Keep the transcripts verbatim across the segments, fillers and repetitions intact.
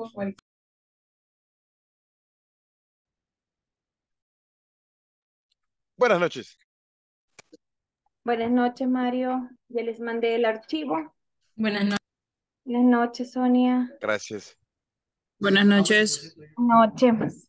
What Buenas noches. Buenas noches, Mario. Ya les mandé el archivo. Buenas noches. Buenas noches, Sonia. Gracias. Buenas noches. Buenas noches.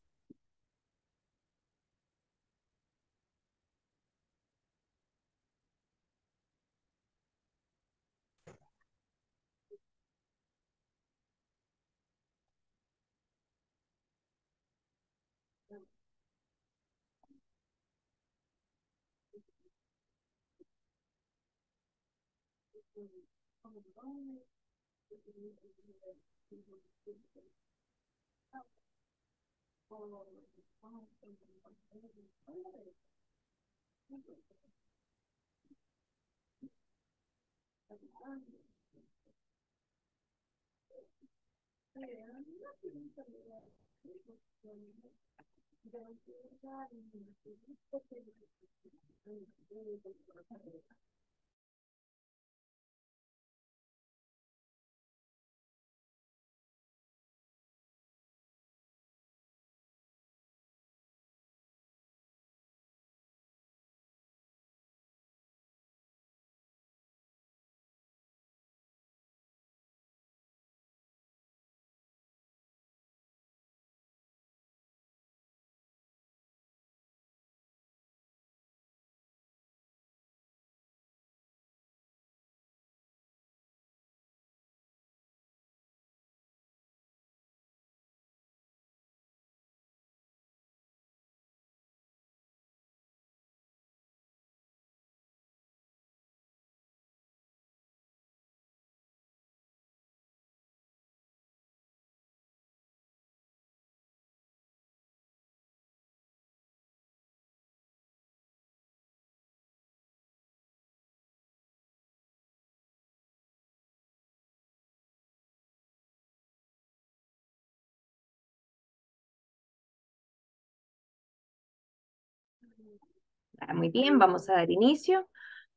Muy bien, vamos a dar inicio.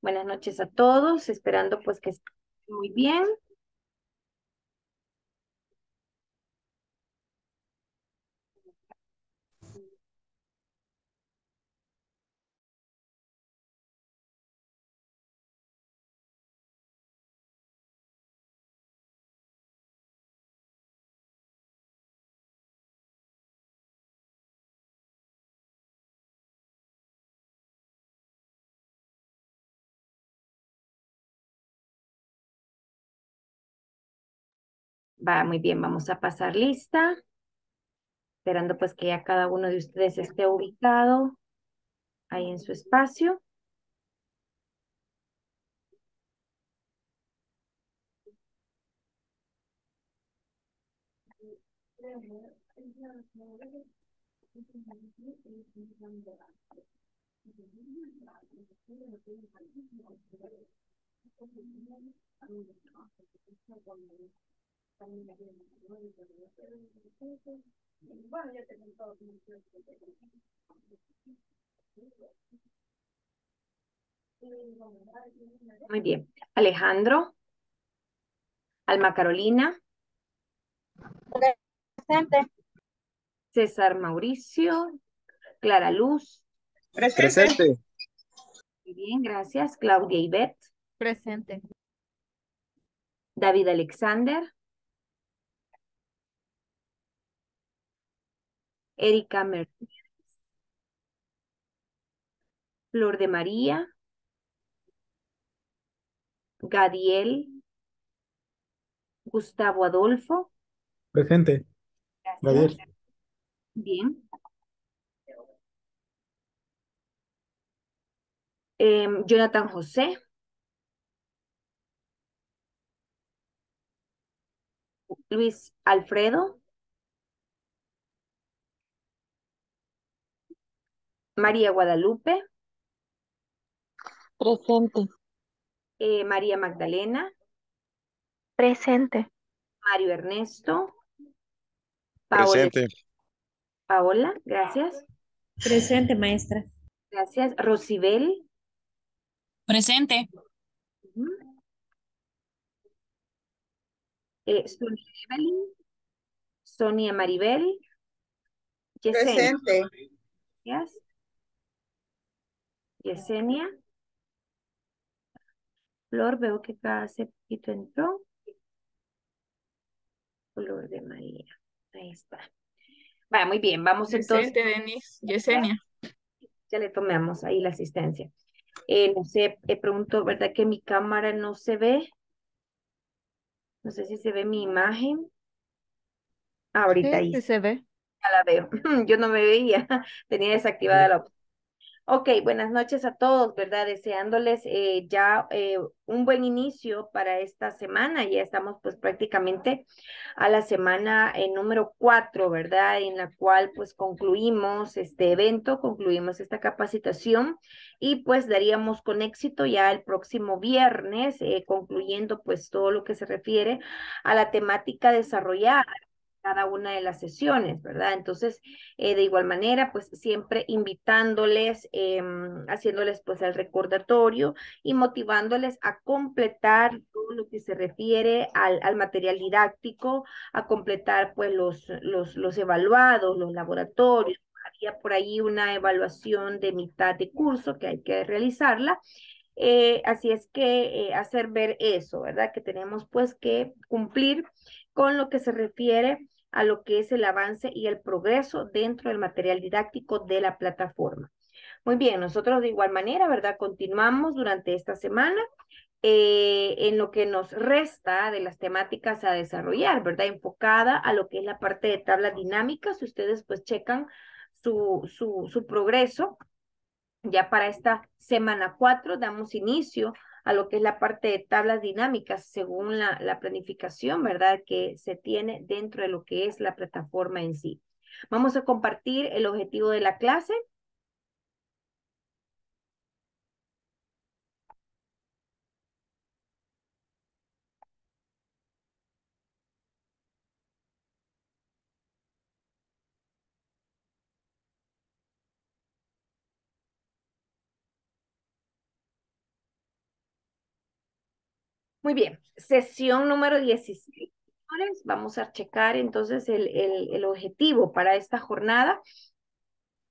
Buenas noches a todos, esperando pues que estén muy bien. Va, muy bien, vamos a pasar lista, esperando pues que ya cada uno de ustedes esté ubicado ahí en su espacio. Muy bien. Alejandro. Alma Carolina. Presente. César Mauricio. Clara Luz. Presente. Muy bien, gracias. Claudia Ivette. Presente. David Alexander. Erika Martínez, Flor de María, Gadiel, Gustavo Adolfo. Presente. Gracias. Gadiel. Bien. Eh, Jonathan José. Luis Alfredo. María Guadalupe. Presente. Eh, María Magdalena. Presente. Mario Ernesto. Paola. Presente. Paola, gracias. Presente, maestra. Gracias. Rosibel. Presente. Uh-huh. eh, Sonia Evelyn. Sonia Maribel. Yesenia. Presente. Yes. Yesenia. Flor, veo que hace poquito entró. Flor de María. Ahí está. Va, muy bien, vamos entonces. Presente, Denise. Yesenia. Ya le tomamos ahí la asistencia. Eh, no sé, eh, pregunto, ¿verdad que mi cámara no se ve? No sé si se ve mi imagen. Ah, ahorita sí, ahí. Sí se ve. Ya la veo. Yo no me veía. Tenía desactivada la opción. Ok, buenas noches a todos, ¿verdad? Deseándoles eh, ya eh, un buen inicio para esta semana. Ya estamos pues prácticamente a la semana eh, número cuatro, ¿verdad? En la cual pues concluimos este evento, concluimos esta capacitación y pues daríamos con éxito ya el próximo viernes, eh, concluyendo pues todo lo que se refiere a la temática desarrollada cada una de las sesiones, ¿verdad? Entonces, eh, de igual manera, pues siempre invitándoles, eh, haciéndoles pues el recordatorio y motivándoles a completar todo lo que se refiere al, al material didáctico, a completar pues los, los, los evaluados, los laboratorios. Había por ahí una evaluación de mitad de curso que hay que realizarla. Eh, así es que eh, hacer ver eso, ¿verdad? Que tenemos pues que cumplir con lo que se refiere a lo que es el avance y el progreso dentro del material didáctico de la plataforma. Muy bien, nosotros de igual manera, ¿verdad? Continuamos durante esta semana eh, en lo que nos resta de las temáticas a desarrollar, ¿verdad? Enfocada a lo que es la parte de tablas dinámicas. Si ustedes pues checan su, su, su progreso, ya para esta semana cuatro damos inicio a lo que es la parte de tablas dinámicas según la, la planificación, ¿verdad? Que se tiene dentro de lo que es la plataforma en sí. Vamos a compartir el objetivo de la clase. Muy bien, sesión número dieciséis. Vamos a checar entonces el, el, el objetivo para esta jornada.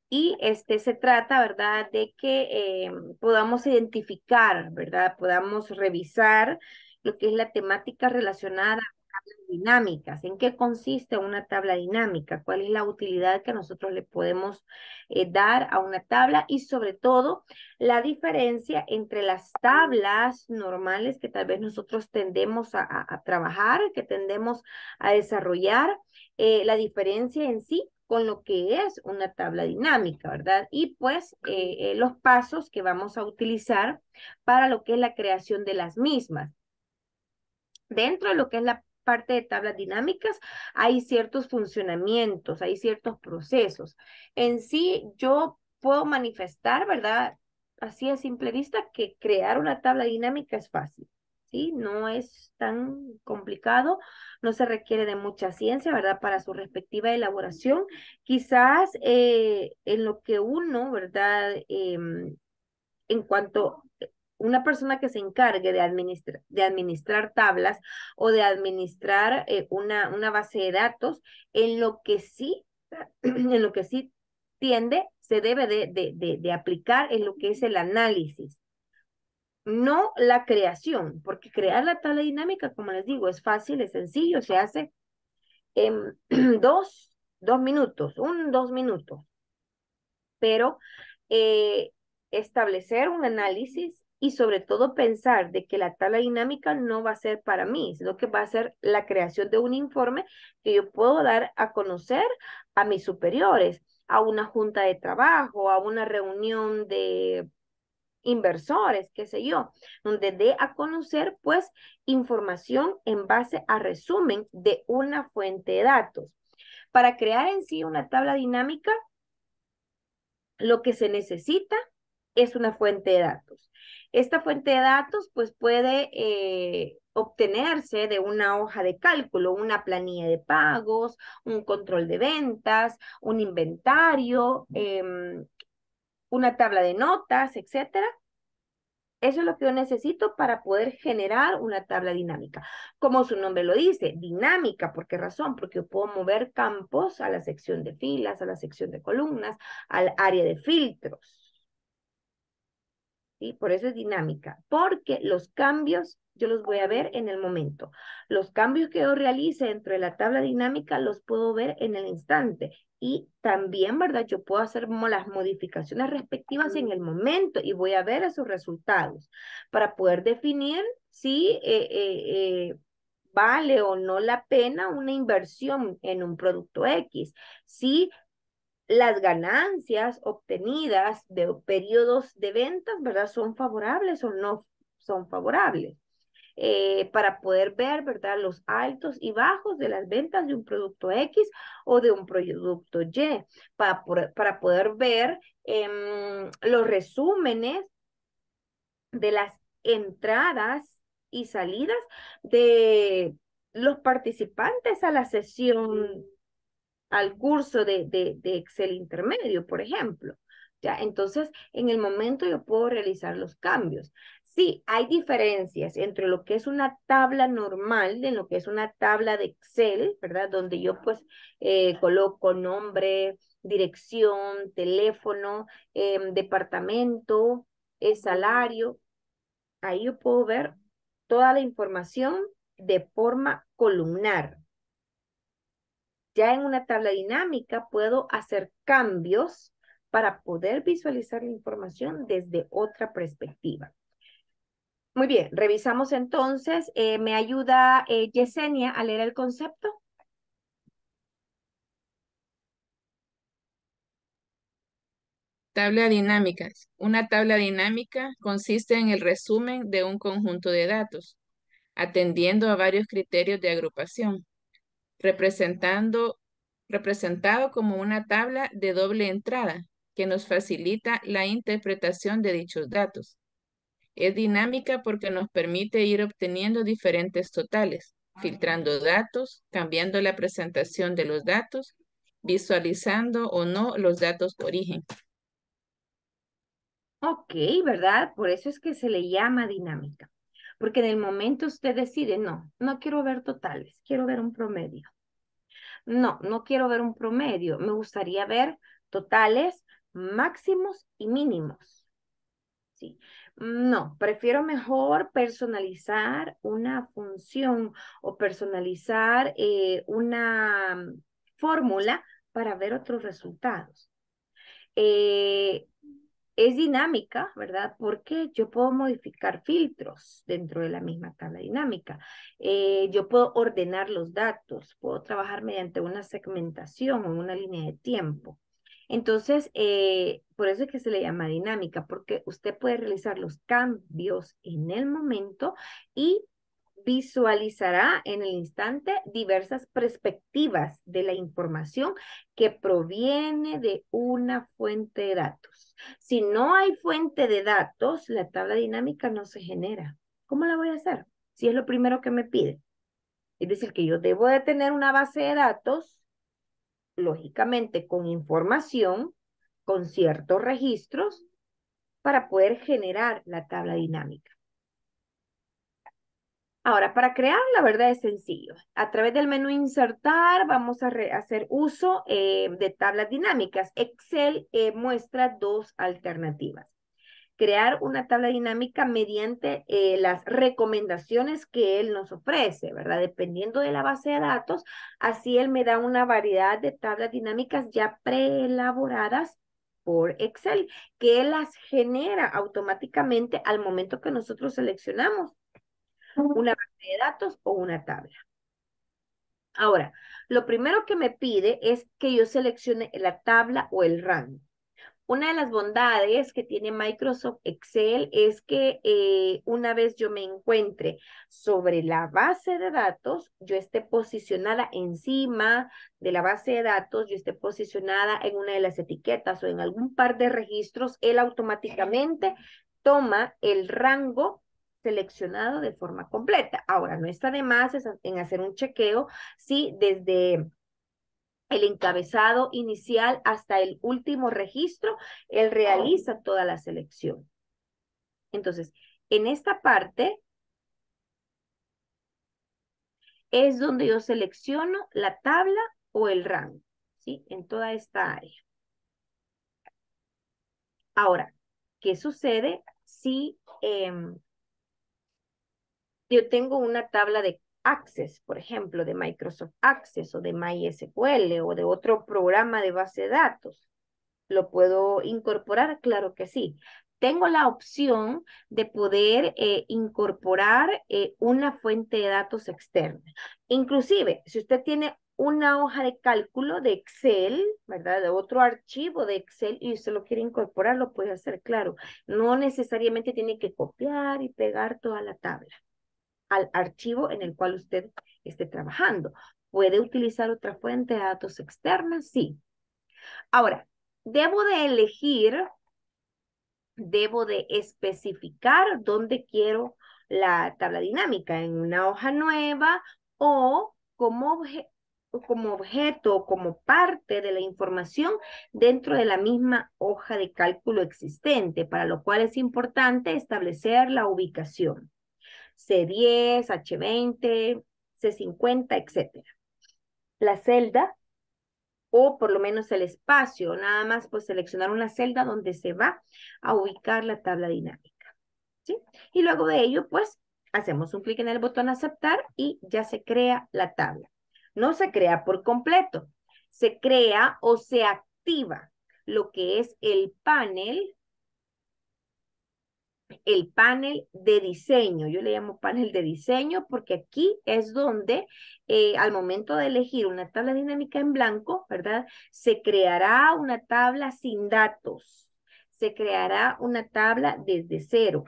Y este se trata, ¿verdad?, de que eh, podamos identificar, ¿verdad?, podamos revisar lo que es la temática relacionada a tablas dinámicas. ¿En qué consiste una tabla dinámica? ¿Cuál es la utilidad que nosotros le podemos eh, dar a una tabla? Y sobre todo, la diferencia entre las tablas normales que tal vez nosotros tendemos a, a, a trabajar, que tendemos a desarrollar, eh, la diferencia en sí con lo que es una tabla dinámica, ¿verdad? Y pues eh, eh, los pasos que vamos a utilizar para lo que es la creación de las mismas. Dentro de lo que es la parte de tablas dinámicas, hay ciertos funcionamientos, hay ciertos procesos. En sí, yo puedo manifestar, ¿verdad?, así a simple vista, que crear una tabla dinámica es fácil, ¿sí? No es tan complicado, no se requiere de mucha ciencia, ¿verdad?, para su respectiva elaboración. Quizás eh, en lo que uno, ¿verdad?, eh, en cuanto una persona que se encargue de, administra de administrar tablas o de administrar eh, una, una base de datos, en lo que sí, en lo que sí tiende, se debe de, de, de, de aplicar en lo que es el análisis, no la creación, porque crear la tabla dinámica, como les digo, es fácil, es sencillo, se hace en dos, dos minutos, un, dos minutos, pero eh, establecer un análisis, y sobre todo pensar de que la tabla dinámica no va a ser para mí, sino que va a ser la creación de un informe que yo puedo dar a conocer a mis superiores, a una junta de trabajo, a una reunión de inversores, qué sé yo, donde dé a conocer pues información en base a resumen de una fuente de datos. Para crear en sí una tabla dinámica, lo que se necesita es una fuente de datos. Esta fuente de datos pues puede eh, obtenerse de una hoja de cálculo, una planilla de pagos, un control de ventas, un inventario, eh, una tabla de notas, etcétera. Eso es lo que yo necesito para poder generar una tabla dinámica. Como su nombre lo dice, dinámica. ¿Por qué razón? Porque yo puedo mover campos a la sección de filas, a la sección de columnas, al área de filtros. ¿Sí? Por eso es dinámica. Porque los cambios yo los voy a ver en el momento. Los cambios que yo realice dentro de la tabla dinámica los puedo ver en el instante. Y también, ¿verdad? Yo puedo hacer las modificaciones respectivas en el momento y voy a ver esos resultados para poder definir si eh, eh, eh, vale o no la pena una inversión en un producto X, si las ganancias obtenidas de periodos de ventas, ¿verdad? Son favorables o no son favorables. Eh, para poder ver, ¿verdad?, los altos y bajos de las ventas de un producto X o de un producto Y, para, para poder ver eh, los resúmenes de las entradas y salidas de los participantes a la sesión, al curso de, de, de Excel intermedio, por ejemplo. ¿Ya? Entonces, en el momento yo puedo realizar los cambios. Sí, hay diferencias entre lo que es una tabla normal, de lo que es una tabla de Excel, ¿verdad? Donde yo pues eh, coloco nombre, dirección, teléfono, eh, departamento, eh, salario. Ahí yo puedo ver toda la información de forma columnar. Ya en una tabla dinámica puedo hacer cambios para poder visualizar la información desde otra perspectiva. Muy bien, revisamos entonces. Eh, ¿Me ayuda eh, Yesenia a leer el concepto? Tabla dinámica. Una tabla dinámica consiste en el resumen de un conjunto de datos, atendiendo a varios criterios de agrupación, representando, representado como una tabla de doble entrada que nos facilita la interpretación de dichos datos. Es dinámica porque nos permite ir obteniendo diferentes totales, filtrando datos, cambiando la presentación de los datos, visualizando o no los datos de origen. Ok, ¿verdad? Por eso es que se le llama dinámica. Porque en el momento usted decide, no, no quiero ver totales, quiero ver un promedio. No, no quiero ver un promedio, me gustaría ver totales máximos y mínimos. Sí. No, prefiero mejor personalizar una función o personalizar eh, una fórmula para ver otros resultados. Eh, es dinámica, ¿verdad? Porque yo puedo modificar filtros dentro de la misma tabla dinámica. Eh, yo puedo ordenar los datos, puedo trabajar mediante una segmentación o una línea de tiempo. Entonces, eh, por eso es que se le llama dinámica, porque usted puede realizar los cambios en el momento y visualizará en el instante diversas perspectivas de la información que proviene de una fuente de datos. Si no hay fuente de datos, la tabla dinámica no se genera. ¿Cómo la voy a hacer? Si es lo primero que me pide. Es decir, que yo debo de tener una base de datos, lógicamente con información, con ciertos registros, para poder generar la tabla dinámica. Ahora, para crear, la verdad es sencillo. A través del menú insertar, vamos a hacer uso eh, de tablas dinámicas. Excel eh, muestra dos alternativas. Crear una tabla dinámica mediante eh, las recomendaciones que él nos ofrece, ¿verdad? Dependiendo de la base de datos, así él me da una variedad de tablas dinámicas ya preelaboradas por Excel, que él las genera automáticamente al momento que nosotros seleccionamos una base de datos o una tabla. Ahora, lo primero que me pide es que yo seleccione la tabla o el rango. Una de las bondades que tiene Microsoft Excel es que eh, una vez yo me encuentre sobre la base de datos, yo esté posicionada encima de la base de datos, yo esté posicionada en una de las etiquetas o en algún par de registros, él automáticamente toma el rango seleccionado de forma completa. Ahora, no está de más en hacer un chequeo si desde el encabezado inicial hasta el último registro, él realiza toda la selección. Entonces, en esta parte es donde yo selecciono la tabla o el rango, ¿sí? En toda esta área. Ahora, ¿qué sucede si eh, yo tengo una tabla de Access, por ejemplo, de Microsoft Access o de MySQL o de otro programa de base de datos? ¿Lo puedo incorporar? Claro que sí. Tengo la opción de poder eh, incorporar eh, una fuente de datos externa. Inclusive, si usted tiene una hoja de cálculo de Excel, ¿verdad? De otro archivo de Excel y usted lo quiere incorporar, lo puede hacer, claro. No necesariamente tiene que copiar y pegar toda la tabla al archivo en el cual usted esté trabajando. ¿Puede utilizar otra fuente de datos externa? Sí. Ahora, debo de elegir, debo de especificar dónde quiero la tabla dinámica, en una hoja nueva o como, obje, como objeto o como parte de la información dentro de la misma hoja de cálculo existente, para lo cual es importante establecer la ubicación. C diez, H veinte, C cincuenta, etcétera. La celda, o por lo menos el espacio, nada más pues seleccionar una celda donde se va a ubicar la tabla dinámica, ¿sí? Y luego de ello, pues, hacemos un clic en el botón aceptar y ya se crea la tabla. No se crea por completo, se crea o se activa lo que es el panel el panel de diseño. Yo le llamo panel de diseño porque aquí es donde eh, al momento de elegir una tabla dinámica en blanco, ¿verdad? Se creará una tabla sin datos. Se creará una tabla desde cero.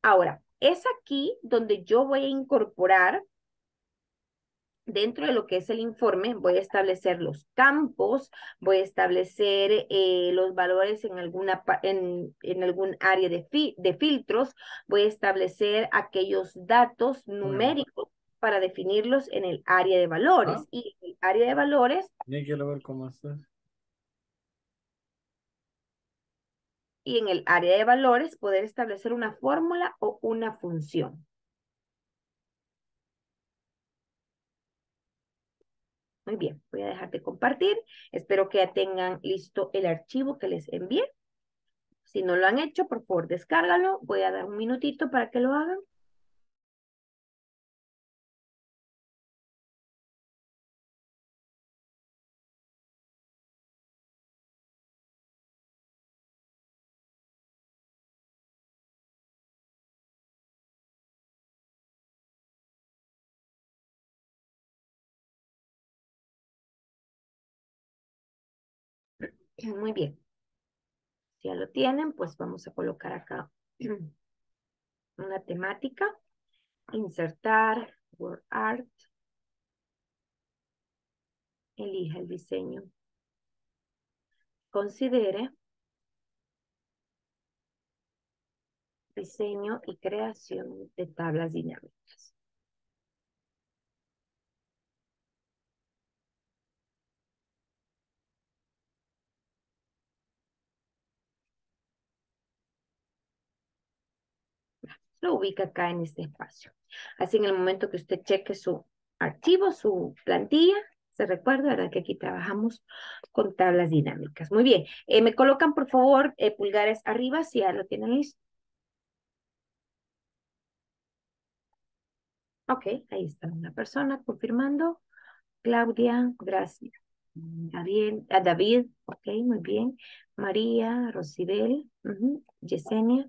Ahora, es aquí donde yo voy a incorporar, dentro de lo que es el informe, voy a establecer los campos, voy a establecer eh, los valores en, alguna, en, en algún área de, fi, de filtros, voy a establecer aquellos datos numéricos para definirlos en el área de valores. ¿Ah? Y en el área de valores... Ya quiero ver cómo está. Y en el área de valores poder establecer una fórmula o una función. Muy bien, voy a dejar de compartir. Espero que ya tengan listo el archivo que les envié. Si no lo han hecho, por favor, descárgalo. Voy a dar un minutito para que lo hagan. Muy bien. Si ya lo tienen, pues vamos a colocar acá una temática. Insertar, Word Art. Elija el diseño. Considere diseño y creación de tablas dinámicas. Lo ubica acá en este espacio. Así en el momento que usted cheque su archivo, su plantilla, se recuerda, ¿verdad?, que aquí trabajamos con tablas dinámicas. Muy bien. Eh, me colocan, por favor, eh, pulgares arriba si ya lo tienen listo. Ok, ahí está una persona confirmando. Claudia, gracias. David, a David, ok, muy bien. María, Rosibel, uh-huh. Yesenia.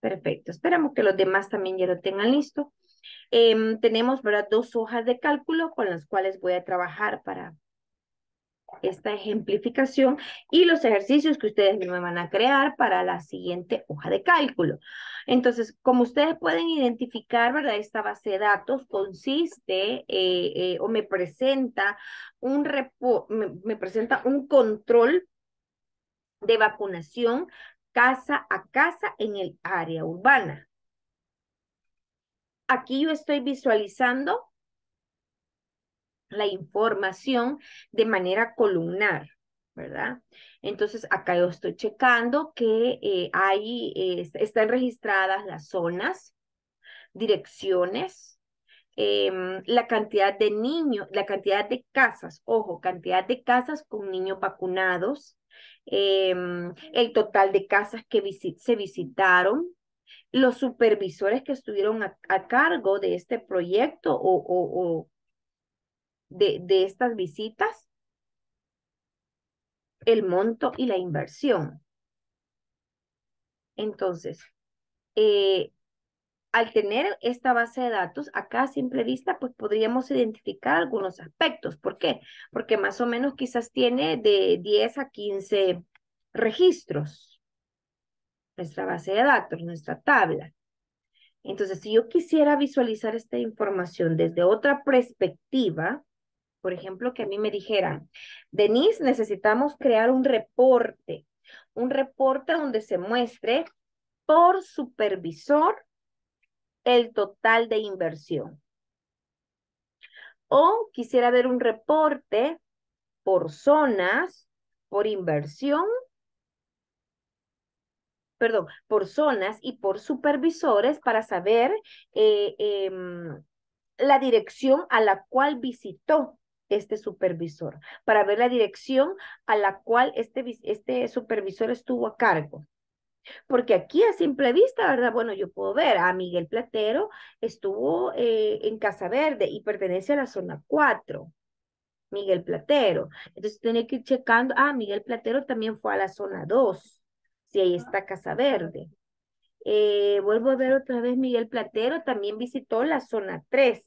Perfecto, esperamos que los demás también ya lo tengan listo. Eh, tenemos, ¿verdad?, dos hojas de cálculo con las cuales voy a trabajar para esta ejemplificación y los ejercicios que ustedes me van a crear para la siguiente hoja de cálculo. Entonces, como ustedes pueden identificar, ¿verdad?, esta base de datos consiste eh, eh, o me presenta un repo, me, me presenta un control de vacunación casa a casa en el área urbana. Aquí yo estoy visualizando la información de manera columnar, ¿verdad? Entonces, acá yo estoy checando que eh, hay, eh, están registradas las zonas, direcciones, eh, la cantidad de niños, la cantidad de casas, ojo, cantidad de casas con niños vacunados, eh, el total de casas que visit, se visitaron, los supervisores que estuvieron a, a cargo de este proyecto o, o, o de, de estas visitas, el monto y la inversión. Entonces, eh, al tener esta base de datos, acá a simple vista, pues podríamos identificar algunos aspectos. ¿Por qué? Porque más o menos quizás tiene de diez a quince registros. Nuestra base de datos, nuestra tabla. Entonces, si yo quisiera visualizar esta información desde otra perspectiva, por ejemplo, que a mí me dijeran, Denise, necesitamos crear un reporte, un reporte donde se muestre por supervisor el total de inversión. O quisiera ver un reporte por zonas, por inversión, perdón, por zonas y por supervisores para saber eh, eh, la dirección a la cual visitó este supervisor, para ver la dirección a la cual este, este supervisor estuvo a cargo. Porque aquí a simple vista, ¿verdad? Bueno, yo puedo ver a Miguel Platero estuvo eh, en Casa Verde y pertenece a la zona cuatro. Miguel Platero. Entonces tiene que ir checando, ah, Miguel Platero también fue a la zona dos. Si ahí está Casa Verde. Eh, vuelvo a ver otra vez Miguel Platero, también visitó la zona tres.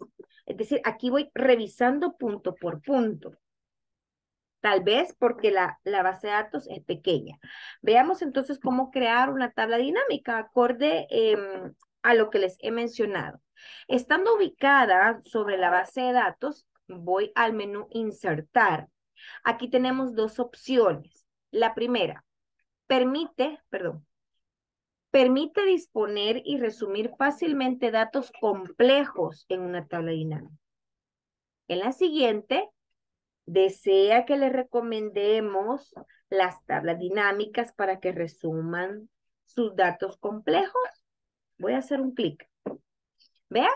Es decir, aquí voy revisando punto por punto. Tal vez porque la, la base de datos es pequeña. Veamos entonces cómo crear una tabla dinámica acorde eh, a lo que les he mencionado. Estando ubicada sobre la base de datos, voy al menú Insertar. Aquí tenemos dos opciones. La primera, permite, perdón, permite disponer y resumir fácilmente datos complejos en una tabla dinámica. En la siguiente, desea que les recomendemos las tablas dinámicas para que resuman sus datos complejos. Voy a hacer un clic. Vean.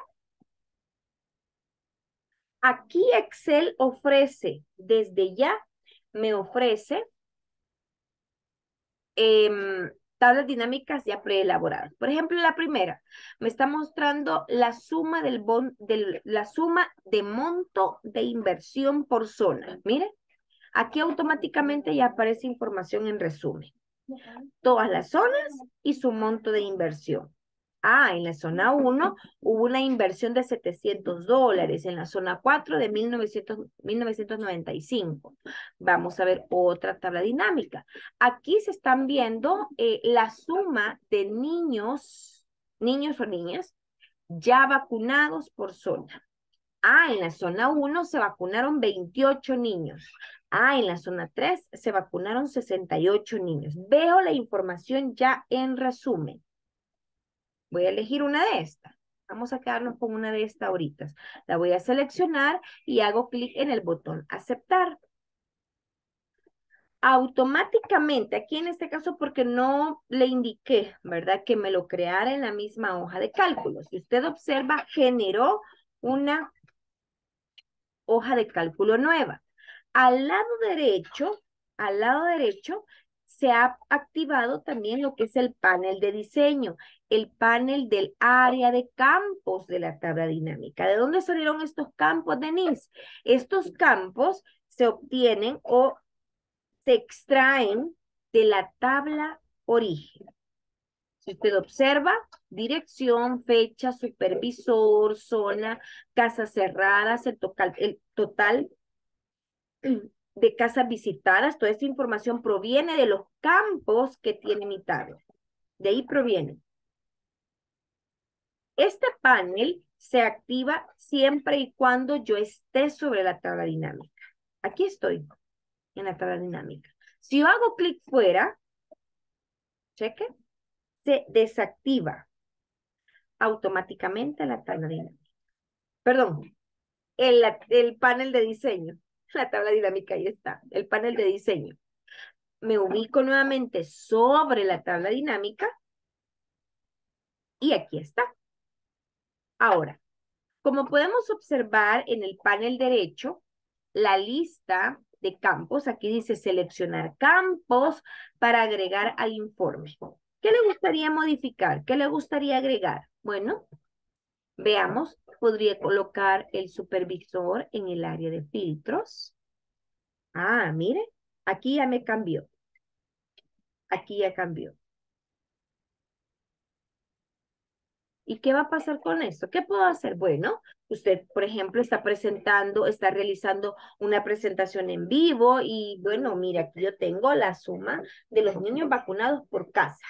Aquí Excel ofrece, desde ya, me ofrece... Eh, tablas dinámicas ya preelaboradas. Por ejemplo, la primera me está mostrando la suma del bon, del, la suma de monto de inversión por zona. Mire, aquí automáticamente ya aparece información en resumen. Todas las zonas y su monto de inversión. Ah, en la zona uno hubo una inversión de setecientos dólares, en la zona cuatro de mil novecientos noventa y cinco. Vamos a ver otra tabla dinámica. Aquí se están viendo eh, la suma de niños, niños o niñas ya vacunados por zona. Ah, en la zona uno se vacunaron veintiocho niños. Ah, en la zona tres se vacunaron sesenta y ocho niños. Veo la información ya en resumen. Voy a elegir una de estas. Vamos a quedarnos con una de estas ahorita. La voy a seleccionar y hago clic en el botón aceptar. Automáticamente, aquí en este caso porque no le indiqué, ¿verdad? Que me lo creara en la misma hoja de cálculo. Si usted observa, generó una hoja de cálculo nueva. Al lado derecho, al lado derecho, se ha activado también lo que es el panel de diseño, el panel del área de campos de la tabla dinámica. ¿De dónde salieron estos campos, Denise? Estos campos se obtienen o se extraen de la tabla origen. Si usted observa, dirección, fecha, supervisor, zona, casas cerradas, el total, el total de casas visitadas, toda esta información proviene de los campos que tiene mi tabla. De ahí proviene. Este panel se activa siempre y cuando yo esté sobre la tabla dinámica. Aquí estoy, en la tabla dinámica. Si yo hago clic fuera, cheque, se desactiva automáticamente la tabla dinámica. Perdón, el, el panel de diseño. La tabla dinámica ahí está, el panel de diseño. Me ubico nuevamente sobre la tabla dinámica. Y aquí está. Ahora, como podemos observar en el panel derecho, la lista de campos, aquí dice seleccionar campos para agregar al informe. ¿Qué le gustaría modificar? ¿Qué le gustaría agregar? Bueno, veamos, podría colocar el supervisor en el área de filtros. Ah, mire, aquí ya me cambió. Aquí ya cambió. ¿Y qué va a pasar con esto? ¿Qué puedo hacer? Bueno, usted, por ejemplo, está presentando, está realizando una presentación en vivo y, bueno, mira, aquí yo tengo la suma de los niños vacunados por casa.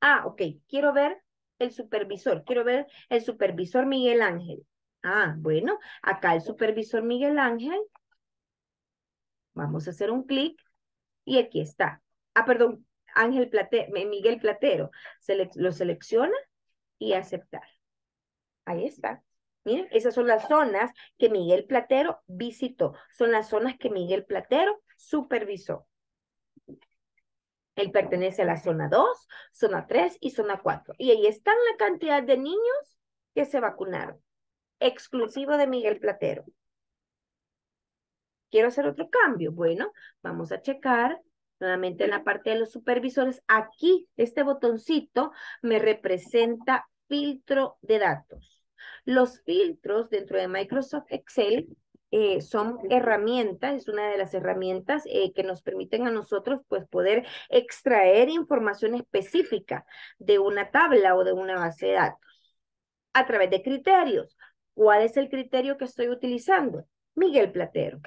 Ah, ok, quiero ver el supervisor, quiero ver el supervisor Miguel Ángel. Ah, bueno, acá el supervisor Miguel Ángel. Vamos a hacer un clic y aquí está. Ah, perdón, Ángel Platero, Miguel Platero. Sele- lo selecciona. Y aceptar. Ahí está. Miren, esas son las zonas que Miguel Platero visitó. Son las zonas que Miguel Platero supervisó. Él pertenece a la zona dos, zona tres y zona cuatro. Y ahí están la cantidad de niños que se vacunaron. Exclusivo de Miguel Platero. Quiero hacer otro cambio. Bueno, vamos a checar. Nuevamente en la parte de los supervisores, aquí este botoncito me representa filtro de datos. Los filtros dentro de Microsoft Excel eh, son herramientas, es una de las herramientas eh, que nos permiten a nosotros pues, poder extraer información específica de una tabla o de una base de datos a través de criterios. ¿Cuál es el criterio que estoy utilizando? Miguel Platero.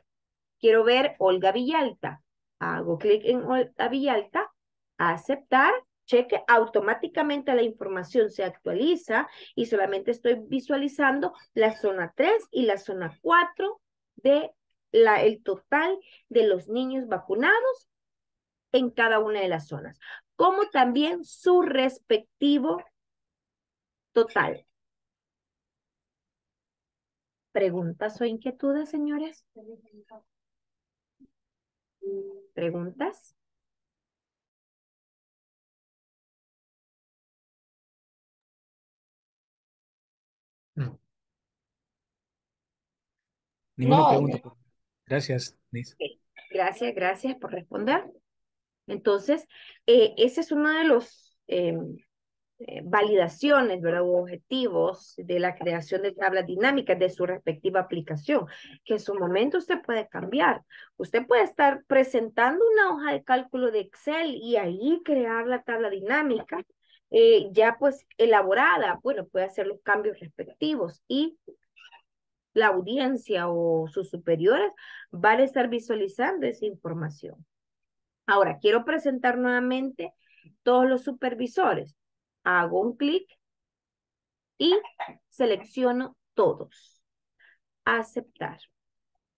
Quiero ver Olga Villalta. Hago clic en Olga Villalta, aceptar, cheque, automáticamente la información se actualiza y solamente estoy visualizando la zona tres y la zona cuatro de la, el total de los niños vacunados en cada una de las zonas, como también su respectivo total. ¿Preguntas o inquietudes, señores? ¿Preguntas? No. Ninguna no. pregunta. Gracias, Liz. Okay. Gracias, gracias por responder. Entonces, eh, ese es uno de los eh, validaciones, ¿verdad? O objetivos de la creación de tablas dinámicas de su respectiva aplicación, que en su momento usted puede cambiar. Usted puede estar presentando una hoja de cálculo de Excel y ahí crear la tabla dinámica eh, ya pues elaborada. Bueno, puede hacer los cambios respectivos y la audiencia o sus superiores van a estar visualizando esa información. Ahora, quiero presentar nuevamente todos los supervisores. Hago un clic y selecciono todos. Aceptar.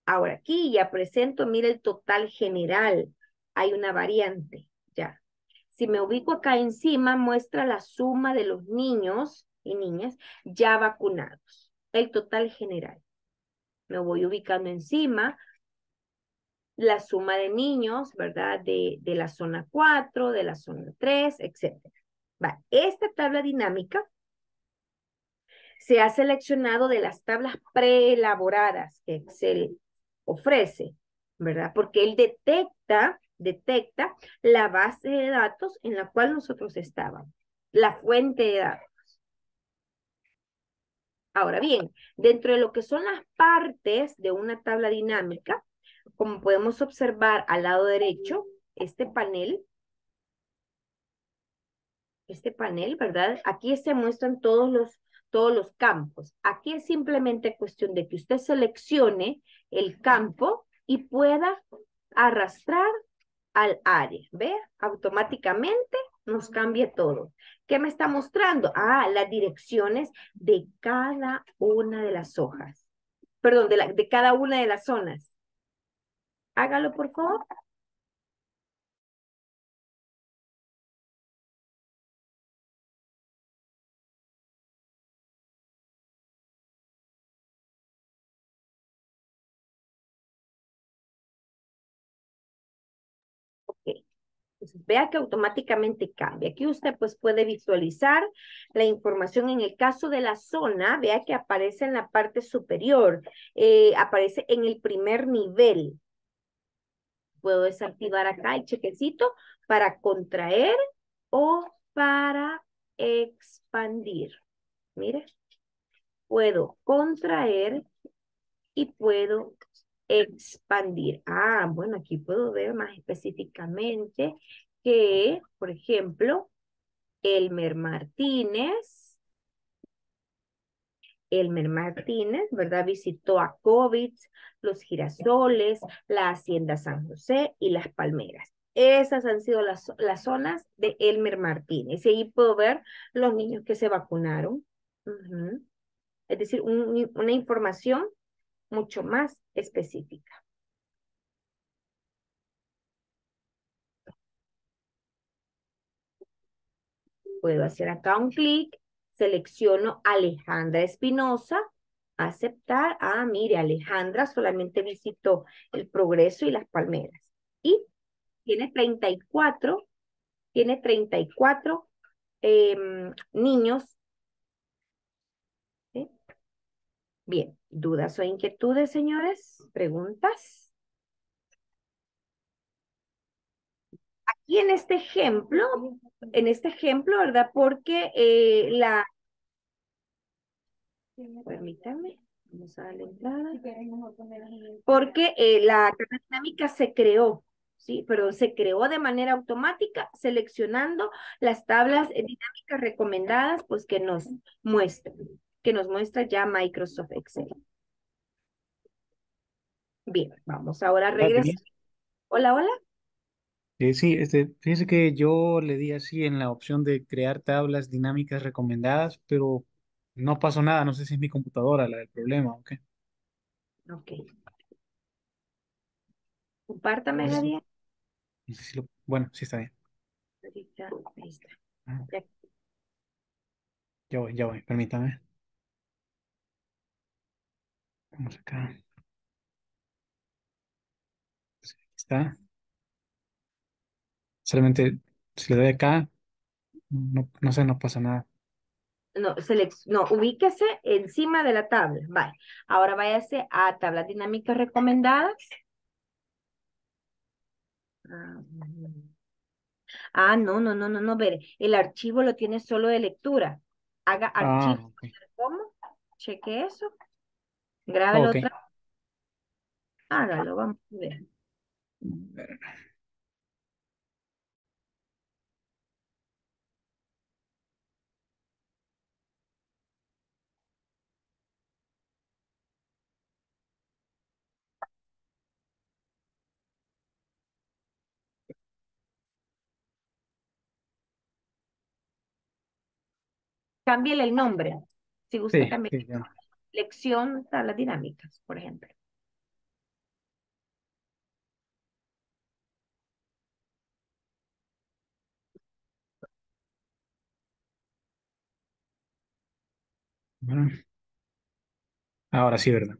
Ahora aquí ya presento, mira el total general. Hay una variante, ya. Si me ubico acá encima, muestra la suma de los niños y niñas ya vacunados. El total general. Me voy ubicando encima. La suma de niños, ¿verdad? De, de la zona cuatro, de la zona tres, etcétera. Va. Esta tabla dinámica se ha seleccionado de las tablas preelaboradas que Excel ofrece, ¿verdad? Porque él detecta, detecta la base de datos en la cual nosotros estábamos, la fuente de datos. Ahora bien, dentro de lo que son las partes de una tabla dinámica, como podemos observar al lado derecho, este panel, Este panel, ¿verdad? Aquí se muestran todos los, todos los campos. Aquí es simplemente cuestión de que usted seleccione el campo y pueda arrastrar al área. ¿Ve? Automáticamente nos cambia todo. ¿Qué me está mostrando? Ah, las direcciones de cada una de las hojas. Perdón, de, la, de cada una de las zonas. Hágalo, por favor. pues vea que automáticamente cambia. Aquí usted pues puede visualizar la información. En el caso de la zona, vea que aparece en la parte superior, eh, aparece en el primer nivel. Puedo desactivar acá el chequecito para contraer o para expandir. Mire, puedo contraer y puedo expandir. Ah, bueno, aquí puedo ver más específicamente que, por ejemplo, Elmer Martínez, Elmer Martínez, ¿verdad? Visitó a COVID, los girasoles, la hacienda San José y las palmeras. Esas han sido las, las zonas de Elmer Martínez. Y ahí puedo ver los niños que se vacunaron. Uh-huh. Es decir, un, una información mucho más específica. Puedo hacer acá un clic, selecciono Alejandra Espinosa, aceptar. Ah, mire, Alejandra solamente visitó el Progreso y las Palmeras. Y tiene treinta y cuatro, tiene treinta y cuatro eh, niños. ¿Sí? Bien, ¿dudas o inquietudes, señores? ¿Preguntas? Aquí en este ejemplo, en este ejemplo, ¿verdad? Porque eh, la... Permítanme. Vamos a darle entrada. Porque eh, la carga dinámica se creó. Sí, pero se creó de manera automática seleccionando las tablas dinámicas recomendadas, pues que nos muestra, que nos muestra ya Microsoft Excel. Bien, vamos ahora a regresar. Hola, hola. Eh, sí, este, fíjese que yo le di así en la opción de crear tablas dinámicas recomendadas, pero no pasó nada, no sé si es mi computadora la del problema, ¿ok? Ok. Compártame, Javier. Bueno, sí está bien. Ahorita, ahí está. Ya. ya voy, ya voy, permítame. Vamos acá. Pues aquí está. Solamente, si le doy acá, no, no sé, no pasa nada. No, no, ubíquese encima de la tabla. Vale. Ahora váyase a tablas dinámicas recomendadas. Ah, no, no, no, no, no, ver, el archivo lo tiene solo de lectura. Haga ah, archivo. Okay. ¿Cómo? Cheque eso. Grábelo okay. otra. Hágalo, vamos a ver. Cámbiale el nombre, si gusta sí, también. Sí, Lección tablas dinámicas, por ejemplo. Bueno. Ahora sí, ¿verdad?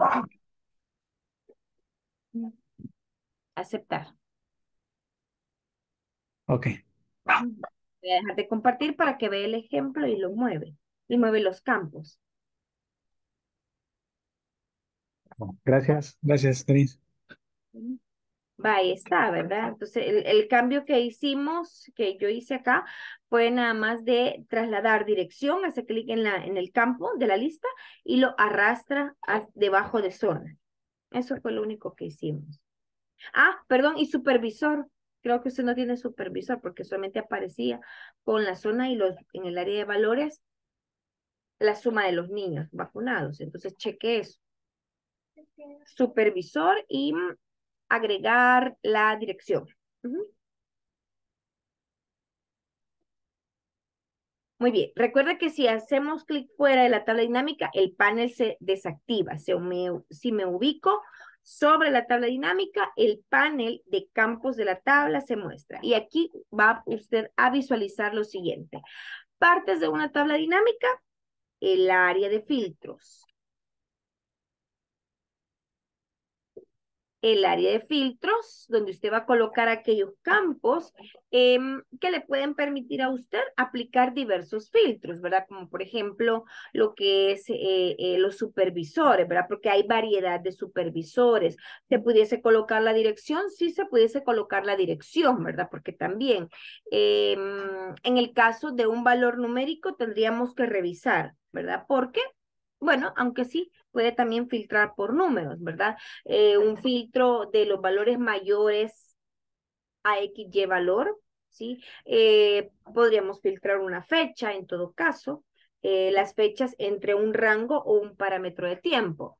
Ah, sí. Aceptar. Ok. Mm. Voy a dejar de compartir para que vea el ejemplo y lo mueve. Y mueve los campos. Gracias, gracias, Denise. Ahí está, ¿verdad? Entonces, el, el cambio que hicimos, que yo hice acá, fue nada más de trasladar dirección, hace clic en, la, en el campo de la lista y lo arrastra a, debajo de zona. Eso fue lo único que hicimos. Ah, perdón, y supervisor. Creo que usted no tiene supervisor porque solamente aparecía con la zona y los en el área de valores la suma de los niños vacunados. Entonces, cheque eso. Supervisor y agregar la dirección. Uh-huh. Muy bien. Recuerda que si hacemos clic fuera de la tabla dinámica, el panel se desactiva. Si me, si me ubico... sobre la tabla dinámica, el panel de campos de la tabla se muestra. Y aquí va usted a visualizar lo siguiente. Partes de una tabla dinámica, el área de filtros. el área de filtros, donde usted va a colocar aquellos campos eh, que le pueden permitir a usted aplicar diversos filtros, ¿verdad? Como por ejemplo lo que es eh, eh, los supervisores, ¿verdad? Porque hay variedad de supervisores. ¿Se pudiese colocar la dirección? Sí, se pudiese colocar la dirección, ¿verdad? Porque también eh, en el caso de un valor numérico tendríamos que revisar, ¿verdad? Porque, bueno, aunque sí, puede también filtrar por números, ¿verdad? Eh, un filtro de los valores mayores a equis y valor, ¿sí? Eh, podríamos filtrar una fecha, en todo caso, eh, las fechas entre un rango o un parámetro de tiempo.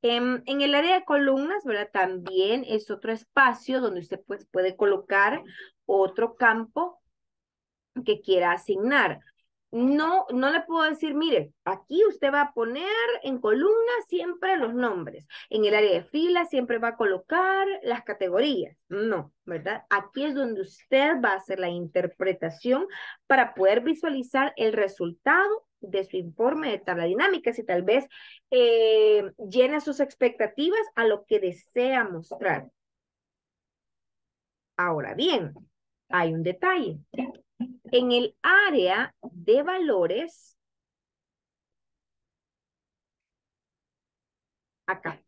En, en el área de columnas, ¿verdad? También es otro espacio donde usted pues, puede colocar otro campo que quiera asignar. No, no le puedo decir, mire, aquí usted va a poner en columna siempre los nombres. En el área de fila siempre va a colocar las categorías. No, ¿verdad? Aquí es donde usted va a hacer la interpretación para poder visualizar el resultado de su informe de tabla dinámica, si tal vez eh, llena sus expectativas a lo que desea mostrar. Ahora bien, hay un detalle. En el área de valores, acá,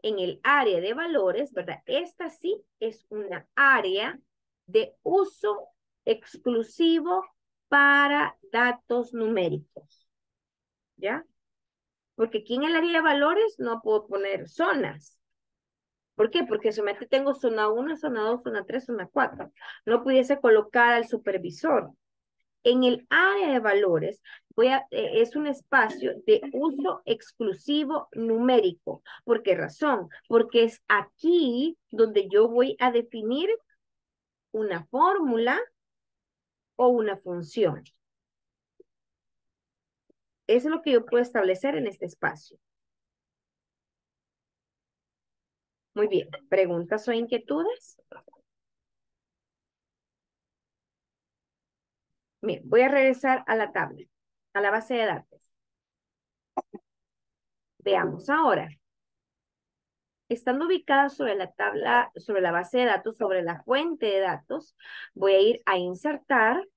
en el área de valores, ¿verdad? Esta sí es una área de uso exclusivo para datos numéricos, ¿ya? Porque aquí en el área de valores no puedo poner zonas. ¿Por qué? Porque solamente tengo zona uno, zona dos, zona tres, zona cuatro. No pudiese colocar al supervisor. En el área de valores voy a, eh, es un espacio de uso exclusivo numérico. ¿Por qué razón? Porque es aquí donde yo voy a definir una fórmula o una función. Eso es lo que yo puedo establecer en este espacio. Muy bien, ¿preguntas o inquietudes? Bien, voy a regresar a la tabla, a la base de datos. Veamos ahora. Estando ubicada sobre la tabla, sobre la base de datos, sobre la fuente de datos, voy a ir a insertar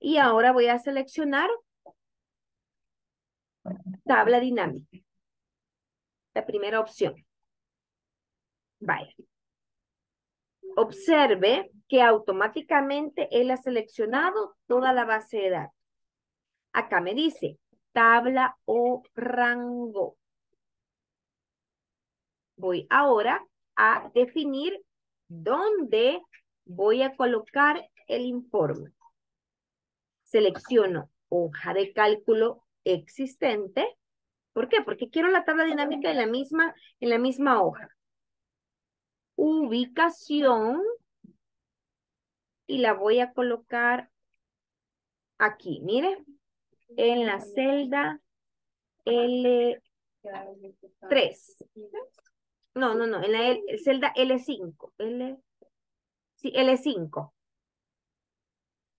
y ahora voy a seleccionar tabla dinámica. La primera opción. Vaya. Observe que automáticamente él ha seleccionado toda la base de datos. Acá me dice tabla o rango. Voy ahora a definir dónde voy a colocar el informe. Selecciono hoja de cálculo existente. ¿Por qué? Porque quiero la tabla dinámica en la misma, en la misma hoja. Ubicación y la voy a colocar aquí, mire, en la celda L tres. No, no, no, en la L, celda L cinco. L, sí, L cinco.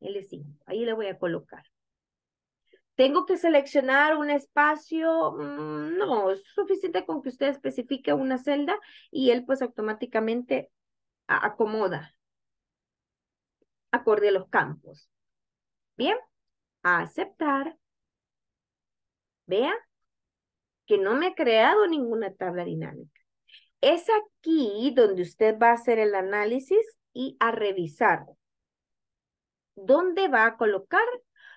L cinco, ahí la voy a colocar. ¿Tengo que seleccionar un espacio? No, es suficiente con que usted especifique una celda y él pues automáticamente acomoda acorde a los campos. Bien, a aceptar. Vea que no me he creado ninguna tabla dinámica. Es aquí donde usted va a hacer el análisis y a revisar. ¿Dónde va a colocar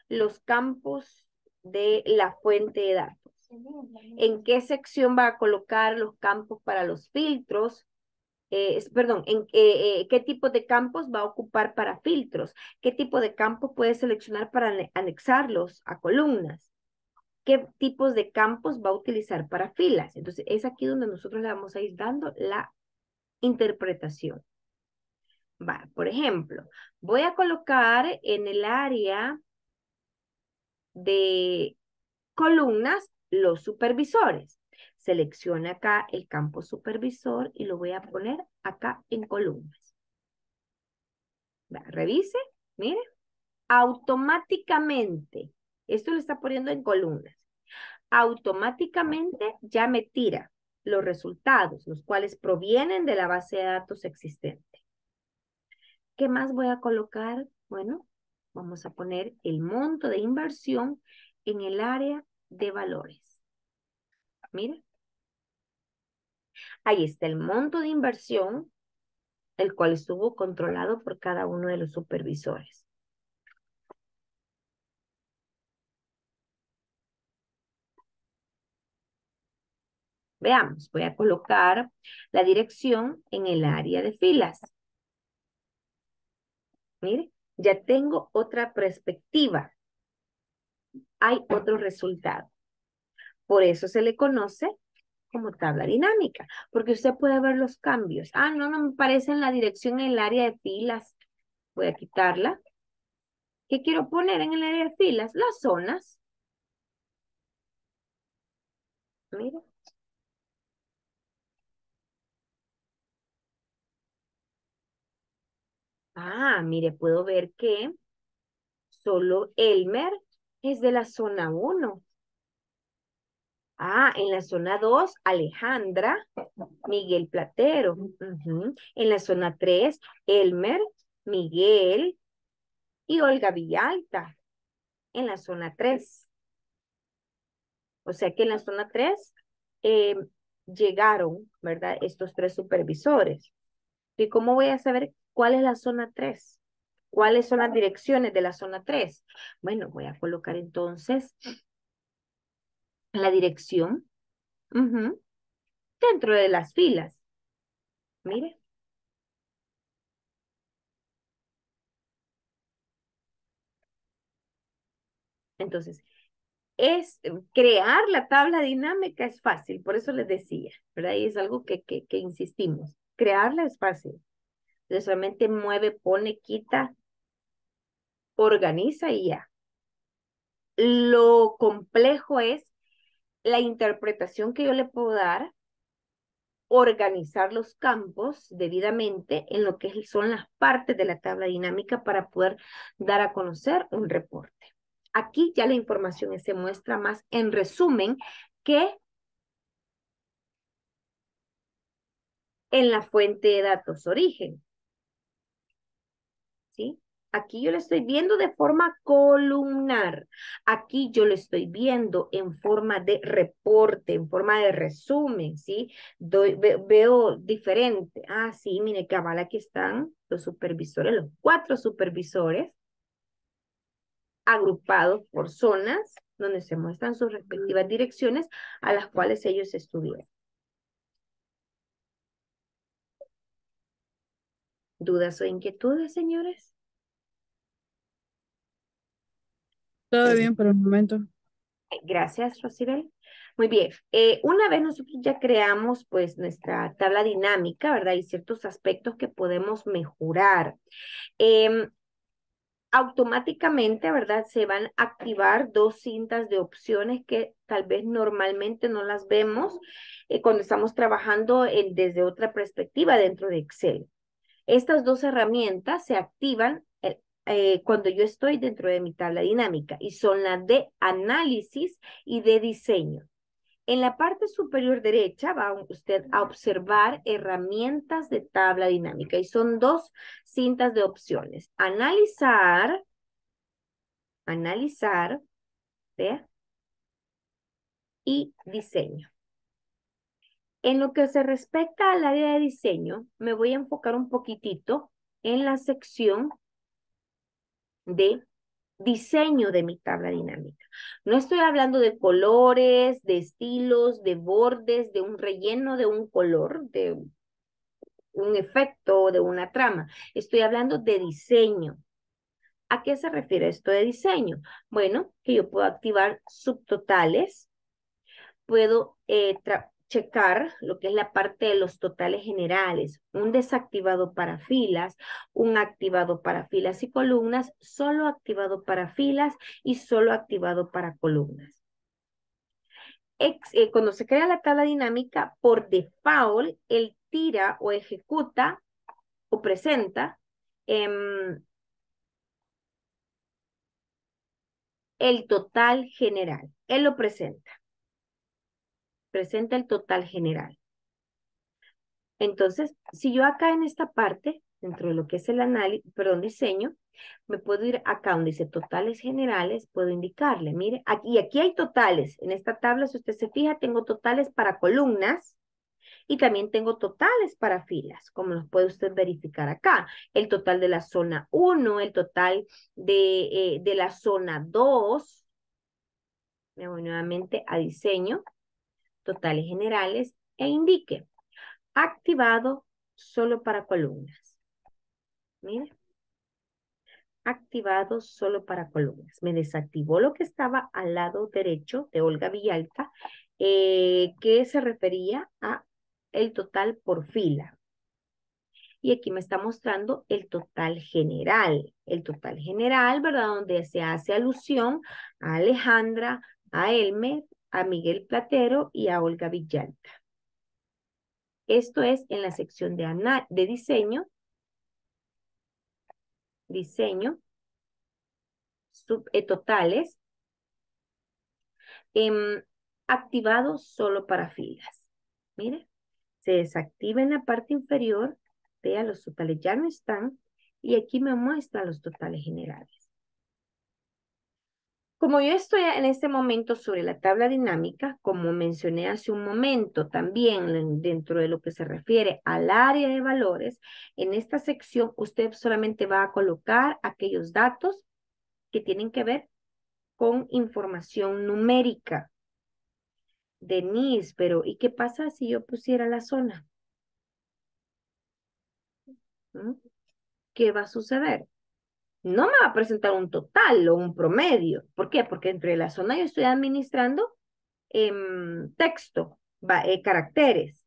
los campos de la fuente de datos? ¿En qué sección va a colocar los campos para los filtros? Eh, perdón, en, eh, eh, ¿qué tipo de campos va a ocupar para filtros? ¿Qué tipo de campos puede seleccionar para anexarlos a columnas? ¿Qué tipos de campos va a utilizar para filas? Entonces, es aquí donde nosotros le vamos a ir dando la interpretación. Va, por ejemplo, voy a colocar en el área de columnas los supervisores. Seleccione acá el campo supervisor y lo voy a poner acá en columnas. Va, revise, mire, automáticamente, esto lo está poniendo en columnas, automáticamente ya me tira los resultados, los cuales provienen de la base de datos existente. ¿Qué más voy a colocar? Bueno, vamos a poner el monto de inversión en el área de valores. Mira. Ahí está el monto de inversión, el cual estuvo controlado por cada uno de los supervisores. Veamos, voy a colocar la dirección en el área de filas. Mire, ya tengo otra perspectiva. Hay otro resultado. Por eso se le conoce como tabla dinámica, porque usted puede ver los cambios. Ah, no, no me parece en la dirección en el área de filas. Voy a quitarla. ¿Qué quiero poner en el área de filas? Las zonas. Mira. Ah, mire, puedo ver que solo Elmer es de la zona uno. Ah, en la zona dos, Alejandra, Miguel Platero. Uh-huh. En la zona tres, Elmer, Miguel y Olga Villalta. En la zona tres. O sea que en la zona tres eh, llegaron, ¿verdad? Estos tres supervisores. ¿Y cómo voy a saber cuál es la zona tres? ¿Cuáles son las direcciones de la zona tres? Bueno, voy a colocar entonces la dirección uh-huh, dentro de las filas. Mire. Entonces, es, crear la tabla dinámica es fácil, por eso les decía, ¿verdad? Y es algo que, que, que insistimos. Crearla es fácil. Entonces, solamente mueve, pone, quita, organiza y ya. Lo complejo es la interpretación que yo le puedo dar, organizar los campos debidamente en lo que son las partes de la tabla dinámica para poder dar a conocer un reporte. Aquí ya la información se muestra más en resumen que en la fuente de datos origen. ¿Sí? Aquí yo lo estoy viendo de forma columnar. Aquí yo lo estoy viendo en forma de reporte, en forma de resumen, ¿sí? Doy, ve, veo diferente. Ah, sí, mire, cabal, aquí están los supervisores, los cuatro supervisores, agrupados por zonas, donde se muestran sus respectivas direcciones a las cuales ellos estuvieron. ¿Dudas o inquietudes, señores? Todo bien por el momento. Gracias, Rosibel. Muy bien. Eh, una vez nosotros ya creamos pues nuestra tabla dinámica, ¿verdad? Hay ciertos aspectos que podemos mejorar. Eh, automáticamente, ¿verdad? Se van a activar dos cintas de opciones que tal vez normalmente no las vemos eh, cuando estamos trabajando eh, desde otra perspectiva dentro de Excel. Estas dos herramientas se activan Eh, cuando yo estoy dentro de mi tabla dinámica y son las de análisis y de diseño. En la parte superior derecha va usted a observar herramientas de tabla dinámica y son dos cintas de opciones. Analizar, analizar, ¿vea? Y diseño. En lo que se respecta al área de diseño, me voy a enfocar un poquitito en la sección de diseño de mi tabla dinámica. No estoy hablando de colores, de estilos, de bordes, de un relleno, de un color, de un efecto, de una trama. Estoy hablando de diseño. ¿A qué se refiere esto de diseño? Bueno, que yo puedo activar subtotales, puedo eh, checar lo que es la parte de los totales generales, un desactivado para filas, un activado para filas y columnas, solo activado para filas y solo activado para columnas. Ex, eh, cuando se crea la tabla dinámica, por default, él tira o ejecuta o presenta eh, el total general. Él lo presenta. presenta el total general. Entonces, si yo acá en esta parte, dentro de lo que es el análisis, perdón, diseño, me puedo ir acá donde dice totales generales, puedo indicarle, mire, aquí, aquí hay totales. En esta tabla, si usted se fija, tengo totales para columnas y también tengo totales para filas, como los puede usted verificar acá. El total de la zona uno, el total de, eh, de la zona dos. Me voy nuevamente a diseño, totales generales, e indique activado solo para columnas. Mire. Activado solo para columnas. Me desactivó lo que estaba al lado derecho de Olga Villalta, eh, que se refería a el total por fila. Y aquí me está mostrando el total general. El total general, ¿verdad? Donde se hace alusión a Alejandra, a Elmer, a Miguel Platero y a Olga Villalta. Esto es en la sección de, anal de diseño. Diseño, sub, eh, totales, eh, activado solo para filas. Mire, se desactiva en la parte inferior, vea, los totales ya no están, y aquí me muestra los totales generales. Como yo estoy en este momento sobre la tabla dinámica, como mencioné hace un momento también dentro de lo que se refiere al área de valores, en esta sección usted solamente va a colocar aquellos datos que tienen que ver con información numérica. Denise, pero ¿y qué pasa si yo pusiera la zona? ¿Qué va a suceder? No me va a presentar un total o un promedio. ¿Por qué? Porque entre la zona yo estoy administrando eh, texto, va, eh, caracteres.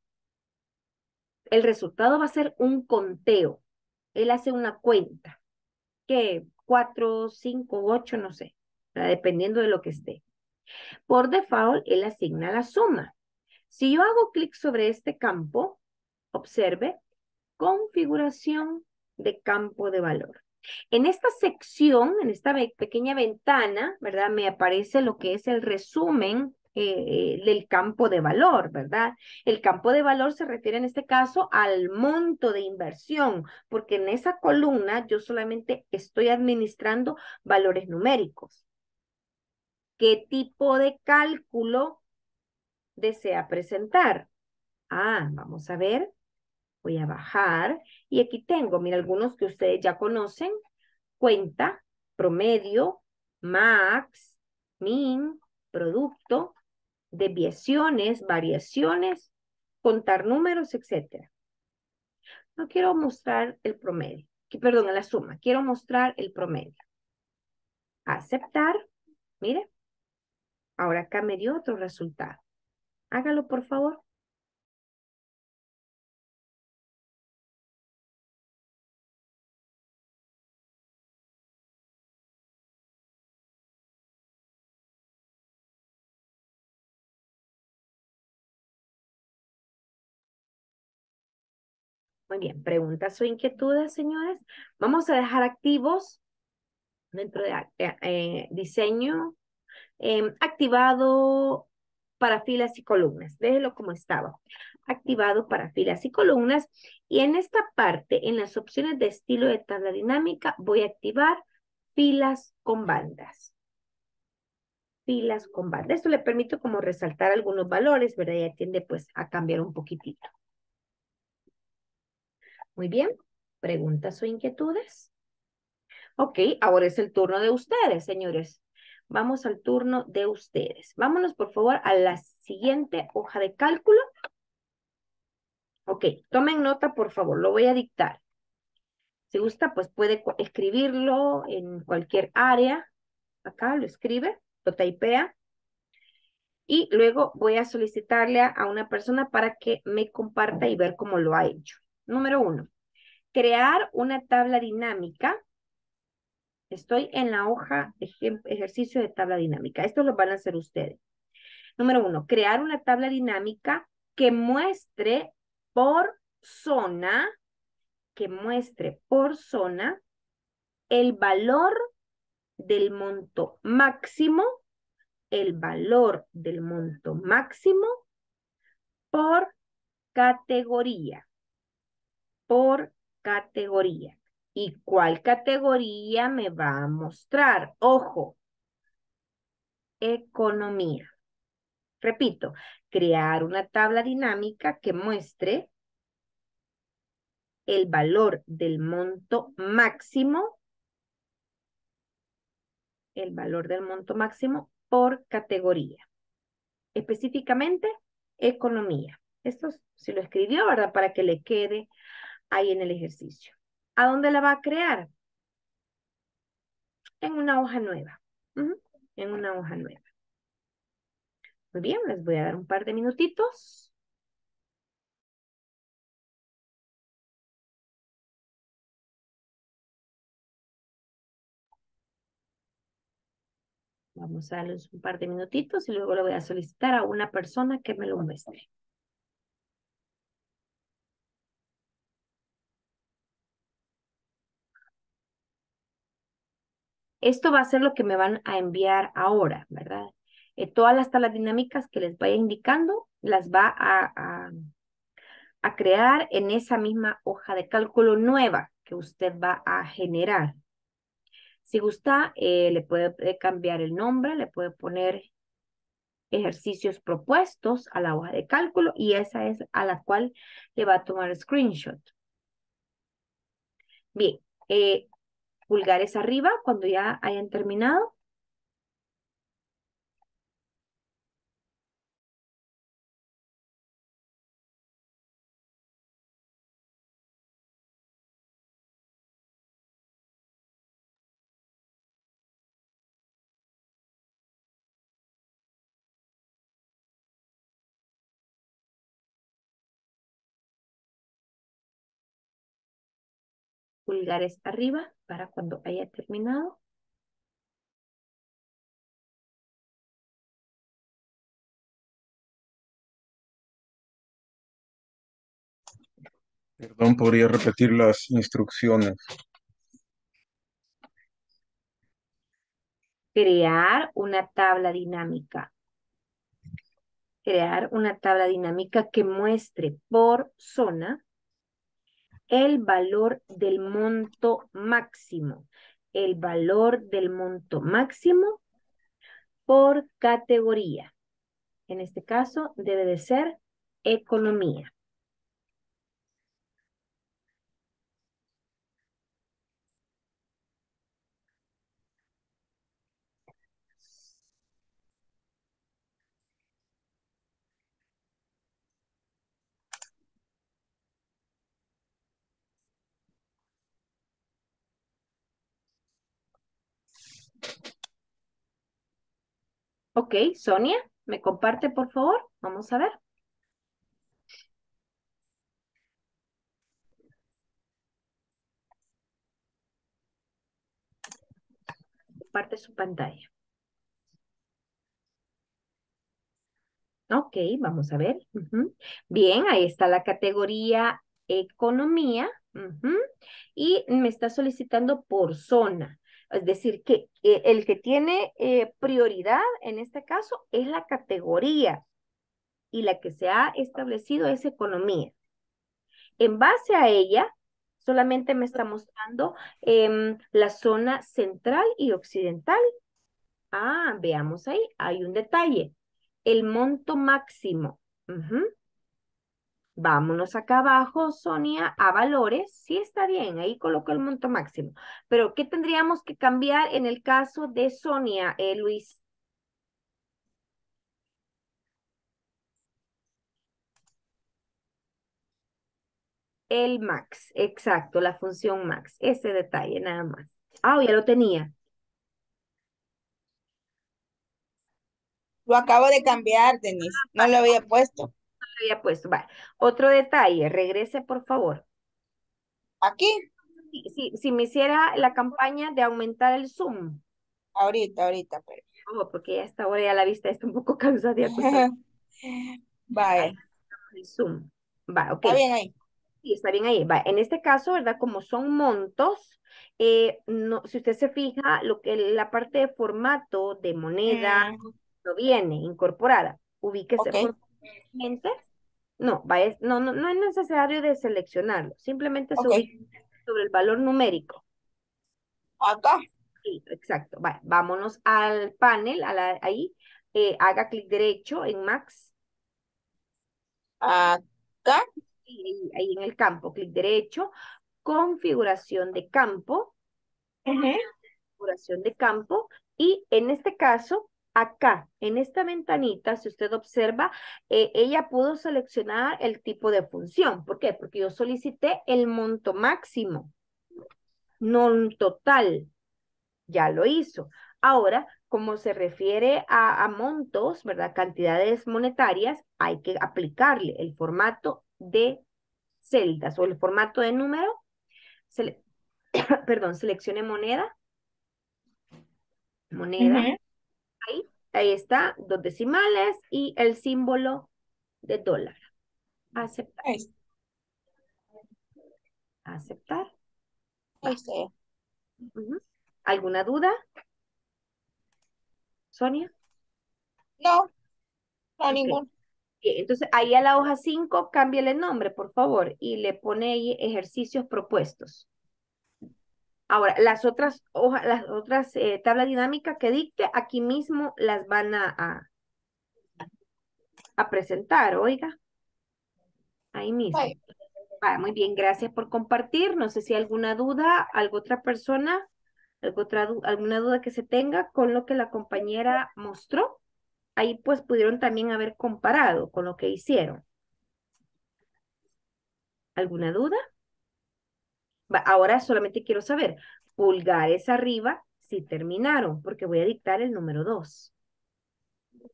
El resultado va a ser un conteo. Él hace una cuenta. ¿Qué? Cuatro, cinco, ocho, no sé. ¿Verdad? Dependiendo de lo que esté. Por default, él asigna la suma. Si yo hago clic sobre este campo, observe, configuración de campo de valor. En esta sección, en esta pequeña ventana, ¿verdad? Me aparece lo que es el resumen eh, del campo de valor, ¿verdad? El campo de valor se refiere en este caso al monto de inversión, porque en esa columna yo solamente estoy administrando valores numéricos. ¿Qué tipo de cálculo desea presentar? Ah, vamos a ver. Voy a bajar y aquí tengo, mira, algunos que ustedes ya conocen. Cuenta, promedio, max, min, producto, desviaciones, variaciones, contar números, etcétera. No quiero mostrar el promedio, perdón, la suma. Quiero mostrar el promedio. Aceptar. Mire, ahora acá me dio otro resultado. Hágalo, por favor. Muy bien, preguntas o inquietudes, señores. Vamos a dejar activos dentro de eh, eh, diseño, eh, activado para filas y columnas. Déjelo como estaba. Activado para filas y columnas. Y en esta parte, en las opciones de estilo de tabla dinámica, voy a activar filas con bandas. Filas con bandas. Esto le permite como resaltar algunos valores, ¿verdad? Y tiende pues a cambiar un poquitito. Muy bien, ¿preguntas o inquietudes? Ok, ahora es el turno de ustedes, señores. Vamos al turno de ustedes. Vámonos, por favor, a la siguiente hoja de cálculo. Ok, tomen nota, por favor, lo voy a dictar. Si gusta, pues puede escribirlo en cualquier área. Acá lo escribe, lo taipea. Y luego voy a solicitarle a una persona para que me comparta y ver cómo lo ha hecho. Número uno, crear una tabla dinámica. Estoy en la hoja de ejercicio de tabla dinámica. Esto lo van a hacer ustedes. Número uno, crear una tabla dinámica que muestre por zona, que muestre por zona el valor del monto máximo, el valor del monto máximo por categoría. Por categoría. ¿Y cuál categoría me va a mostrar? Ojo, economía. Repito, crear una tabla dinámica que muestre el valor del monto máximo, el valor del monto máximo por categoría. Específicamente, economía. Esto se lo escribió, ¿verdad? Para que le quede ahí en el ejercicio. ¿A dónde la va a crear? En una hoja nueva. Uh-huh. En una hoja nueva. Muy bien, les voy a dar un par de minutitos. Vamos a darles un par de minutitos y luego le voy a solicitar a una persona que me lo muestre. Esto va a ser lo que me van a enviar ahora, ¿verdad? Eh, todas las tablas dinámicas que les vaya indicando, las va a, a, a crear en esa misma hoja de cálculo nueva que usted va a generar. Si gusta, eh, le puede cambiar el nombre, le puede poner ejercicios propuestos a la hoja de cálculo y esa es a la cual le va a tomar screenshot. Bien, eh, pulgares arriba cuando ya hayan terminado. Pulgares arriba para cuando haya terminado. Perdón, ¿podría repetir las instrucciones? Crear una tabla dinámica. Crear una tabla dinámica que muestre por zona el valor del monto máximo, el valor del monto máximo por categoría. En este caso debe de ser economía. Ok, Sonia, ¿me comparte, por favor? Vamos a ver. Comparte su pantalla. Ok, vamos a ver. Uh-huh. Bien, ahí está la categoría economía. Uh-huh. Y me está solicitando por zona. Es decir, que el que tiene eh, prioridad en este caso es la categoría y la que se ha establecido es economía. En base a ella, solamente me está mostrando eh, la zona central y occidental. Ah, veamos ahí, hay un detalle. El monto máximo. Uh-huh. Vámonos acá abajo, Sonia, a valores. Sí está bien, ahí coloco el monto máximo. Pero, ¿qué tendríamos que cambiar en el caso de Sonia, eh, Luis? El max, exacto, la función max. Ese detalle, nada más. Ah, ya lo tenía. Lo acabo de cambiar, Denise. No lo había puesto. había puesto, vale. Otro detalle, regrese por favor. ¿Aquí? Si, si, si me hiciera la campaña de aumentar el zoom. Ahorita, ahorita. Pero... Oh, porque ya hasta ahora ya la vista está un poco cansada. Vale. El zoom. Va, okay. Está bien ahí. Sí, está bien ahí. Va. En este caso, ¿verdad? Como son montos, eh, no, si usted se fija, lo que la parte de formato de moneda mm. no viene incorporada. Ubíquese okay. por Enter, No, no, no, no es necesario de seleccionarlo. Simplemente se okay. ubica sobre el valor numérico. Acá. Sí, exacto. Va, vámonos al panel, a la, ahí. Eh, haga clic derecho en Max. Acá. Sí, ahí, ahí en el campo, clic derecho. Configuración de campo. Uh-huh. Configuración de campo. Y en este caso... Acá, en esta ventanita, si usted observa, eh, ella pudo seleccionar el tipo de función. ¿Por qué? Porque yo solicité el monto máximo, no un total. Ya lo hizo. Ahora, como se refiere a, a montos, ¿verdad? Cantidades monetarias, hay que aplicarle el formato de celdas o el formato de número. Sele- Perdón, seleccione moneda. Moneda. Uh-huh. Ahí, ahí está, dos decimales y el símbolo de dólar. Aceptar. Aceptar. Este. Uh-huh. ¿Alguna duda? ¿Sonia? No, no okay. ninguna. Entonces, ahí a la hoja cinco, cámbiale el nombre, por favor, y le pone ahí ejercicios propuestos. Ahora, las otras hojas, las otras eh, tablas dinámicas que dicte, aquí mismo las van a, a, a presentar, oiga. Ahí mismo. Sí. Vale, muy bien, gracias por compartir. No sé si hay alguna duda, alguna otra persona, alguna, otra, alguna duda que se tenga con lo que la compañera mostró. Ahí pues pudieron también haber comparado con lo que hicieron. ¿Alguna duda? Ahora solamente quiero saber, pulgares arriba si terminaron, porque voy a dictar el número dos.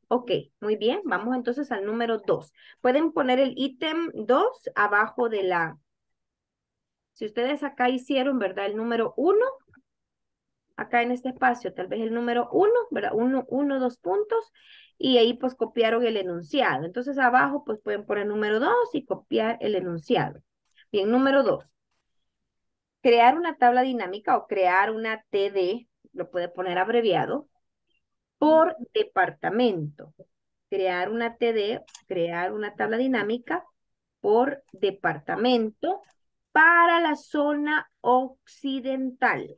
Ok, muy bien, vamos entonces al número dos. Pueden poner el ítem dos abajo de la... Si ustedes acá hicieron, ¿verdad? El número uno, acá en este espacio, tal vez el número uno, ¿verdad? uno, uno, dos puntos, y ahí pues copiaron el enunciado. Entonces abajo pues pueden poner número dos y copiar el enunciado. Bien, número dos. Crear una tabla dinámica o crear una T D, lo puede poner abreviado, por departamento. Crear una T D, crear una tabla dinámica por departamento para la zona occidental.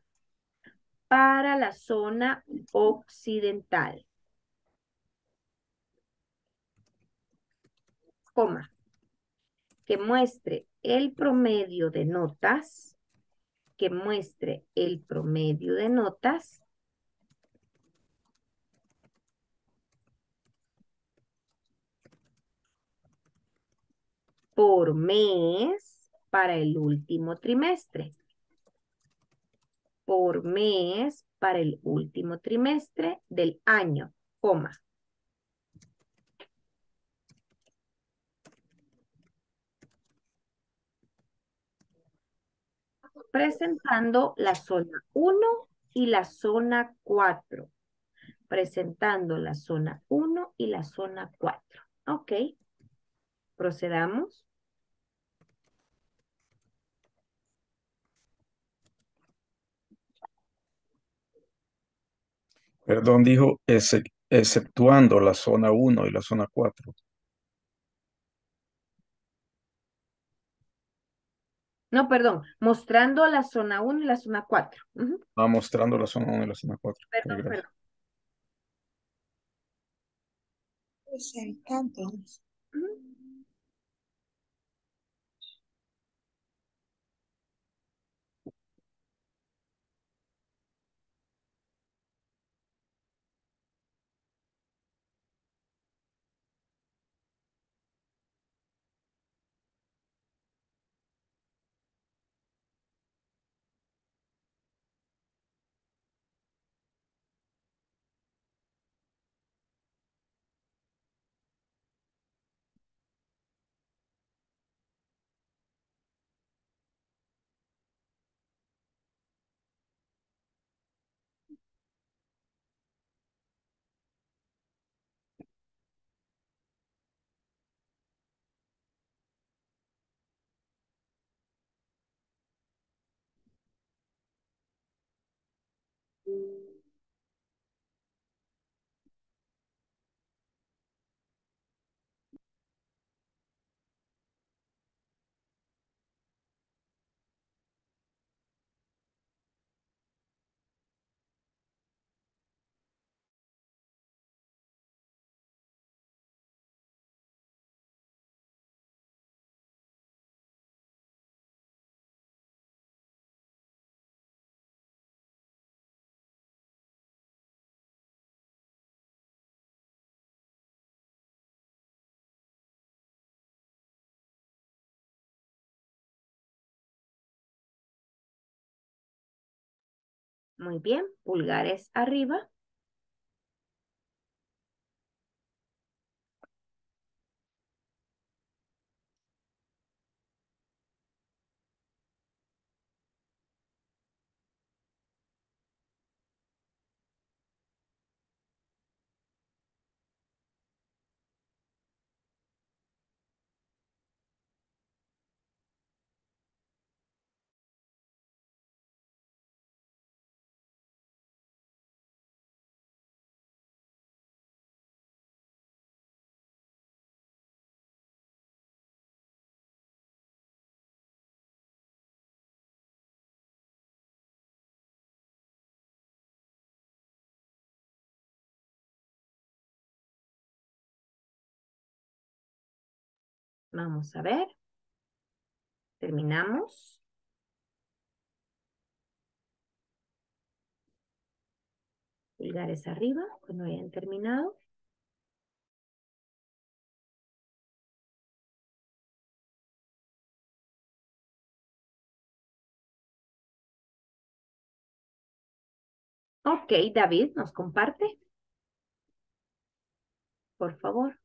Para la zona occidental. Coma. Que muestre el promedio de notas. Que muestre el promedio de notas por mes para el último trimestre. Por mes para el último trimestre del año, coma. Presentando la zona uno y la zona cuatro. Presentando la zona uno y la zona cuatro. Ok. Procedamos. Perdón, dijo ex- exceptuando la zona uno y la zona cuatro. No, perdón, mostrando la zona uno y la zona cuatro. Uh-huh. Ah, mostrando la zona uno y la zona cuatro. Perdón, perdón. Presentando. Uh-huh. Muy bien, pulgares arriba. Vamos a ver. Terminamos. Pulgares arriba cuando hayan terminado. Ok, David, ¿nos comparte? Por favor.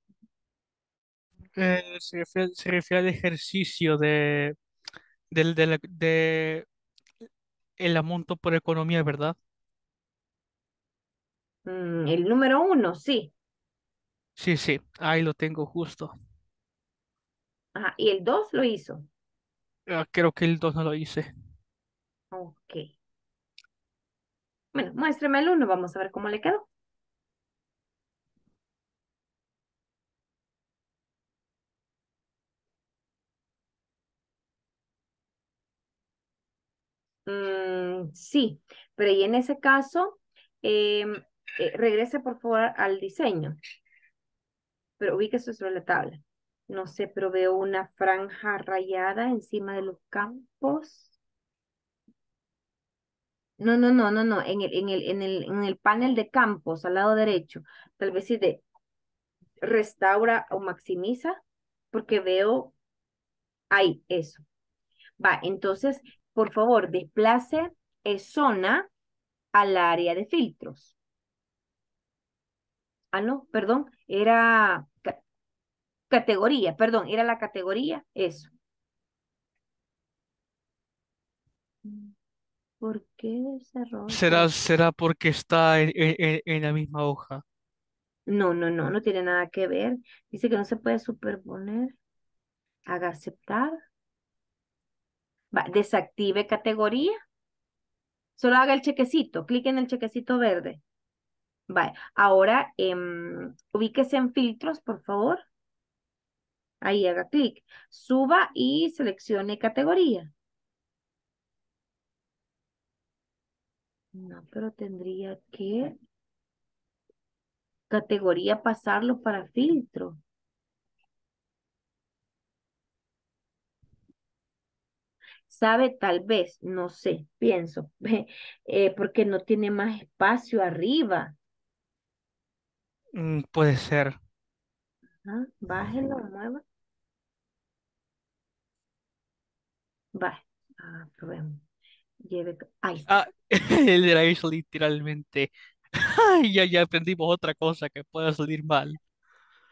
Eh, se, refiere, se refiere al ejercicio de, de, de, de, de el monto por economía, ¿verdad? Mm, el número uno, sí. Sí, sí, ahí lo tengo justo. Ajá, ¿y el dos lo hizo? Ah, creo que el dos no lo hice. Ok. Bueno, muéstrame el uno, vamos a ver cómo le quedó. Mm, sí, pero y en ese caso, eh, eh, regrese por favor al diseño. Pero ubíquese sobre la tabla. No sé, pero veo una franja rayada encima de los campos. No, no, no, no, no. En el, en el, en el, en el panel de campos, al lado derecho. Tal vez si de restaura o maximiza, porque veo ahí, eso. Va, entonces... Por favor, desplace zona al área de filtros. Ah, no, perdón, era ca categoría, perdón, era la categoría, eso. ¿Por qué ese error? ¿Será, será porque está en, en, en la misma hoja? No, no, no, no tiene nada que ver. Dice que no se puede superponer. Haga aceptar. Va, desactive categoría. Solo haga el chequecito. Clique en el chequecito verde. Vale. Ahora, eh, ubíquese en filtros, por favor. Ahí haga clic. Suba y seleccione categoría. No, pero tendría que... Categoría pasarlo para filtro. Sabe, tal vez, no sé, pienso, eh, porque no tiene más espacio arriba. Mm, puede ser. Ajá, bájelo, mueva. Baje. Ah, probemos. Lleve. Ahí está. Ah, el de la hizo literalmente. Ay, ya, ya aprendimos otra cosa que pueda salir mal.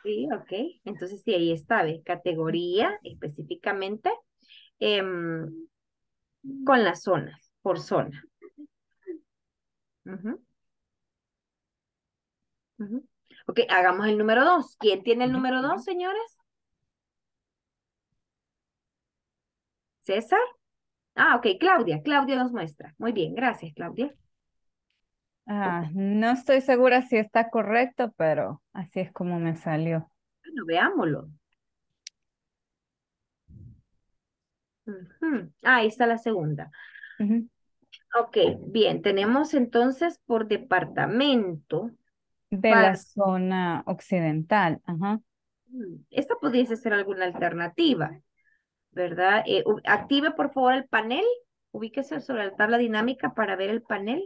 Sí, ok. Entonces, sí, ahí está, ¿ves? Categoría específicamente. Eh, Con las zonas, por zona. Uh-huh. Uh-huh. Ok, hagamos el número dos. ¿Quién tiene el número dos, señores? ¿César? Ah, ok, Claudia. Claudia nos muestra. Muy bien, gracias, Claudia. Ah, no estoy segura si está correcto, pero así es como me salió. Bueno, veámoslo. Uh-huh. Ah, ahí está la segunda. Uh-huh. Ok, bien, tenemos entonces por departamento. De para... la zona occidental. Ajá. Esta pudiese ser alguna alternativa, ¿verdad? Eh, active por favor el panel, ubíquese sobre la tabla dinámica para ver el panel.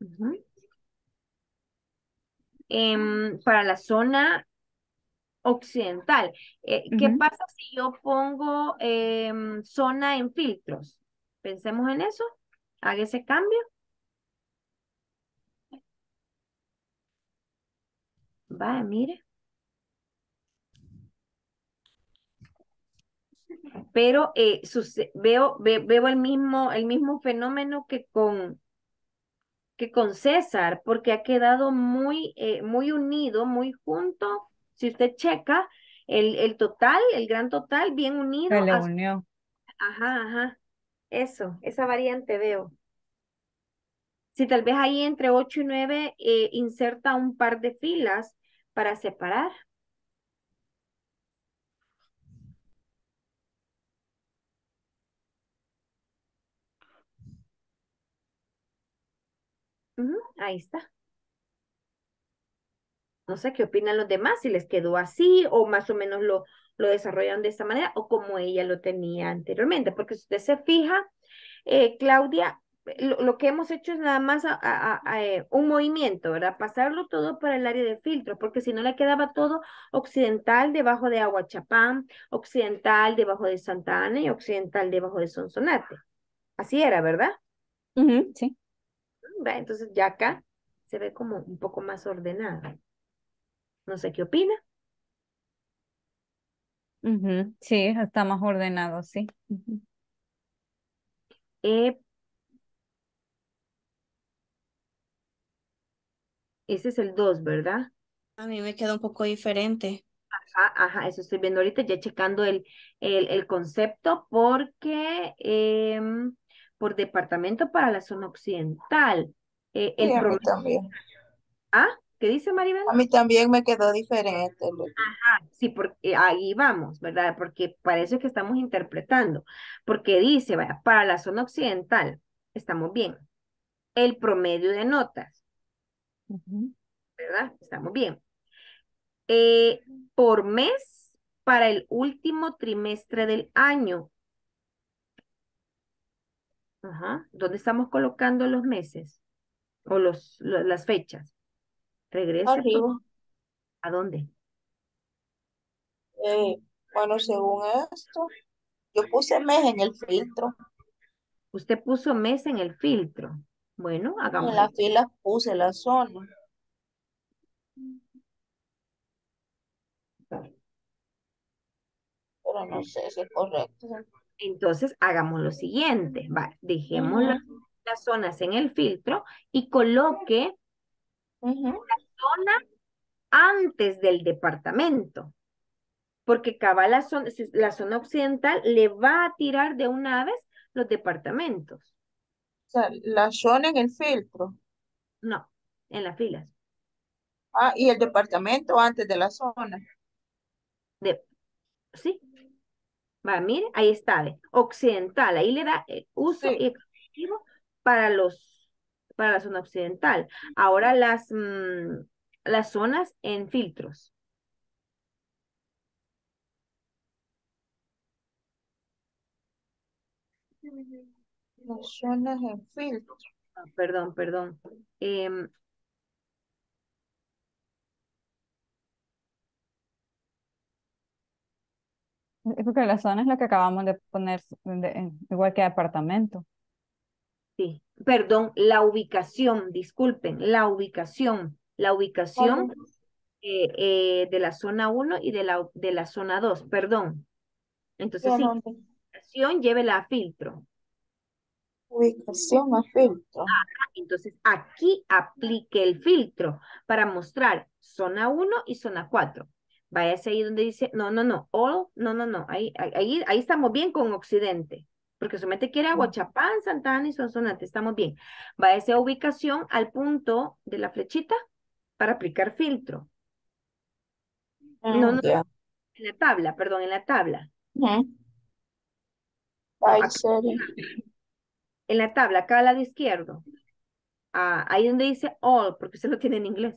Uh-huh. eh, para la zona... occidental. Eh, uh-huh. ¿Qué pasa si yo pongo eh, zona en filtros? Pensemos en eso. Haga ese cambio. Vaya, mire. Pero eh, veo, ve veo el mismo, el mismo fenómeno que con, que con César, porque ha quedado muy, eh, muy unido, muy junto. Si usted checa, el, el total, el gran total, bien unido. Se le unió. Ajá, ajá. Eso, esa variante veo. Si tal vez ahí entre ocho y nueve eh, inserta un par de filas para separar. Uh-huh, ahí está. No sé qué opinan los demás, si les quedó así o más o menos lo, lo desarrollaron de esta manera o como ella lo tenía anteriormente. Porque si usted se fija, eh, Claudia, lo, lo que hemos hecho es nada más a, a, a, eh, un movimiento, ¿verdad? Pasarlo todo para el área de filtro, porque si no le quedaba todo occidental debajo de Ahuachapán, occidental debajo de Santa Ana y occidental debajo de Sonsonate. Así era, ¿verdad? Uh-huh, sí. Entonces ya acá se ve como un poco más ordenada. No sé qué opina. Uh-huh. Sí, está más ordenado, sí. Uh-huh. eh, ese es el dos, ¿verdad? A mí me queda un poco diferente. Ajá, ajá, eso estoy viendo ahorita, ya checando el, el, el concepto porque... Eh, por departamento para la zona occidental. Eh, el sí, promedio... también. ¿Ah? ¿Qué dice Maribel? A mí también me quedó diferente. Ajá, sí, porque ahí vamos, ¿verdad? Porque para eso es que estamos interpretando. Porque dice, vaya, para la zona occidental, estamos bien. El promedio de notas, uh-huh, ¿verdad? Estamos bien. Eh, por mes, para el último trimestre del año. Ajá. ¿Dónde estamos colocando los meses? O los, lo, las fechas. Regresa todo. ¿A dónde? Eh, bueno, según esto, yo puse mes en el filtro. Usted puso mes en el filtro. Bueno, hagamos. En las filas puse la zona. Pero no sé si es correcto. Entonces, hagamos lo siguiente. Va, dejemos uh-huh. las, las zonas en el filtro y coloque uh-huh. la zona antes del departamento. Porque cabal la zona, la zona occidental le va a tirar de una vez los departamentos. O sea, la zona en el filtro. No, en las filas. Ah, y el departamento antes de la zona. De, sí. Va, mire, ahí está, ¿ve? Occidental, ahí le da eh, uso sí. Efectivo para los, para la zona occidental. Ahora las, mmm, las zonas en filtros. Las zonas en filtros. No, perdón, perdón. Eh, Porque la zona es la que acabamos de poner, de, de, igual que apartamento. Sí, perdón, la ubicación, disculpen, la ubicación, la ubicación oh. eh, eh, de la zona uno y de la, de la zona dos, perdón. Entonces, sí, ubicación, llévela a filtro. Ubicación a filtro. Ajá, entonces, aquí aplique el filtro para mostrar zona uno y zona cuatro. Váyase ahí donde dice, no, no, no, all, no, no, no, ahí, ahí, ahí estamos bien con Occidente, porque solamente quiere Ahuachapán, Santa Ana y Sonsonate, estamos bien. Váyase a ubicación al punto de la flechita para aplicar filtro. Mm, no, no, yeah. En la tabla, perdón, en la tabla. Yeah. En la tabla, acá al lado izquierdo. Ah, ahí donde dice all, porque se lo tiene en inglés.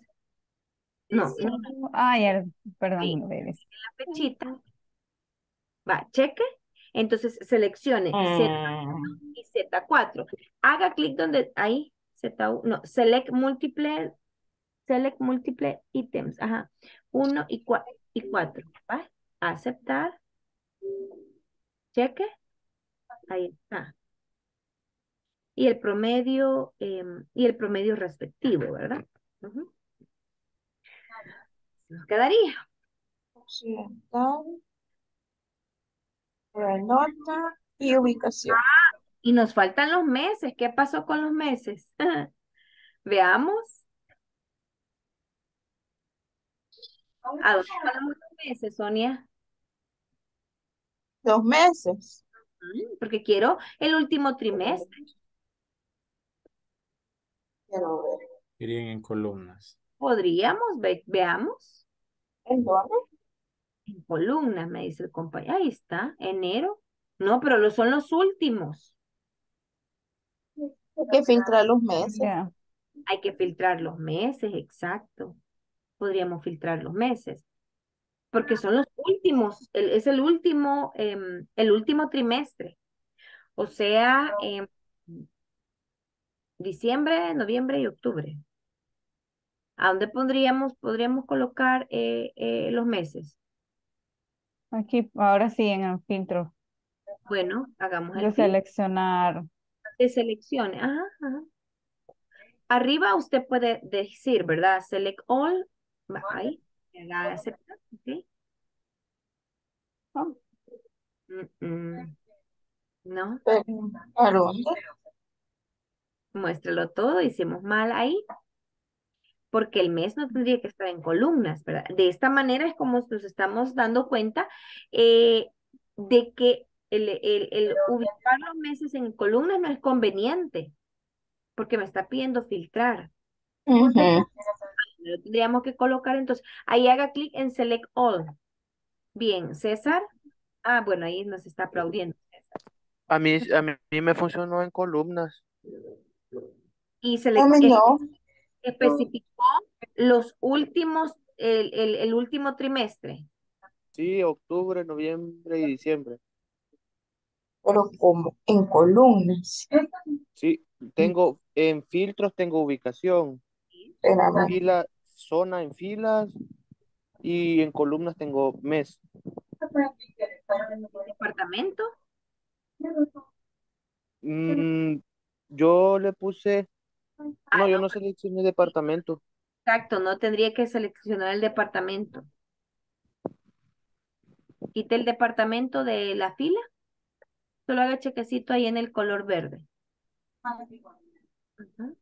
No, no. Ay, perdón. Sí, en la pechita. Va, cheque. Entonces seleccione ah. Z uno y Z cuatro. Haga clic donde, ahí, Z uno, no, select múltiple, select múltiple ítems, ajá, uno y cuatro, y cuatro. Va, aceptar, cheque, ahí está. y el promedio, eh, y el promedio respectivo, ¿verdad? Uh-huh. Nos quedaría occidental, la nota y ubicación. Ah, y nos faltan los meses. ¿Qué pasó con los meses? Veamos. ¿A dónde fueron los meses, Sonia? Dos meses. Porque quiero el último trimestre. Quiero ver. Irían en columnas. Podríamos, ve veamos. ¿En dónde? En columnas, me dice el compañero. Ahí está, enero. No, pero lo son los últimos. Hay que filtrar los meses. Yeah. Hay que filtrar los meses, exacto. Podríamos filtrar los meses. Porque son los últimos, el, es el último, eh, el último trimestre. O sea, eh, diciembre, noviembre y octubre. ¿A dónde pondríamos, podríamos colocar eh, eh, los meses? Aquí, ahora sí, en el filtro. Bueno, hagamos el filtro. De seleccionar. De selecciones, ajá, ajá. Arriba usted puede decir, ¿verdad? Select all. Ahí. ¿La acepta? ¿Okay? Oh. Mm -mm. No. Pero, muéstralo todo. Hicimos mal ahí. Porque el mes no tendría que estar en columnas, ¿verdad? De esta manera es como nos estamos dando cuenta eh, de que el, el, el ubicar los meses en columnas no es conveniente. Porque me está pidiendo filtrar. Uh-huh. Entonces, lo tendríamos que colocar entonces. Ahí haga clic en Select All. Bien, César. Ah, bueno, ahí nos está aplaudiendo. A mí, a mí me funcionó en columnas. Y Select All. No. Especificó los últimos, el, el, el último trimestre. Sí, octubre, noviembre y diciembre. Pero como en columnas. Sí, tengo en filtros, tengo ubicación. En fila, zona en filas y en columnas tengo mes. ¿Departamento? Mm, yo le puse... Ah, no, yo no seleccioné departamento. Exacto, no tendría que seleccionar el departamento. Quite el departamento de la fila. Solo haga chequecito ahí en el color verde. Uh-huh.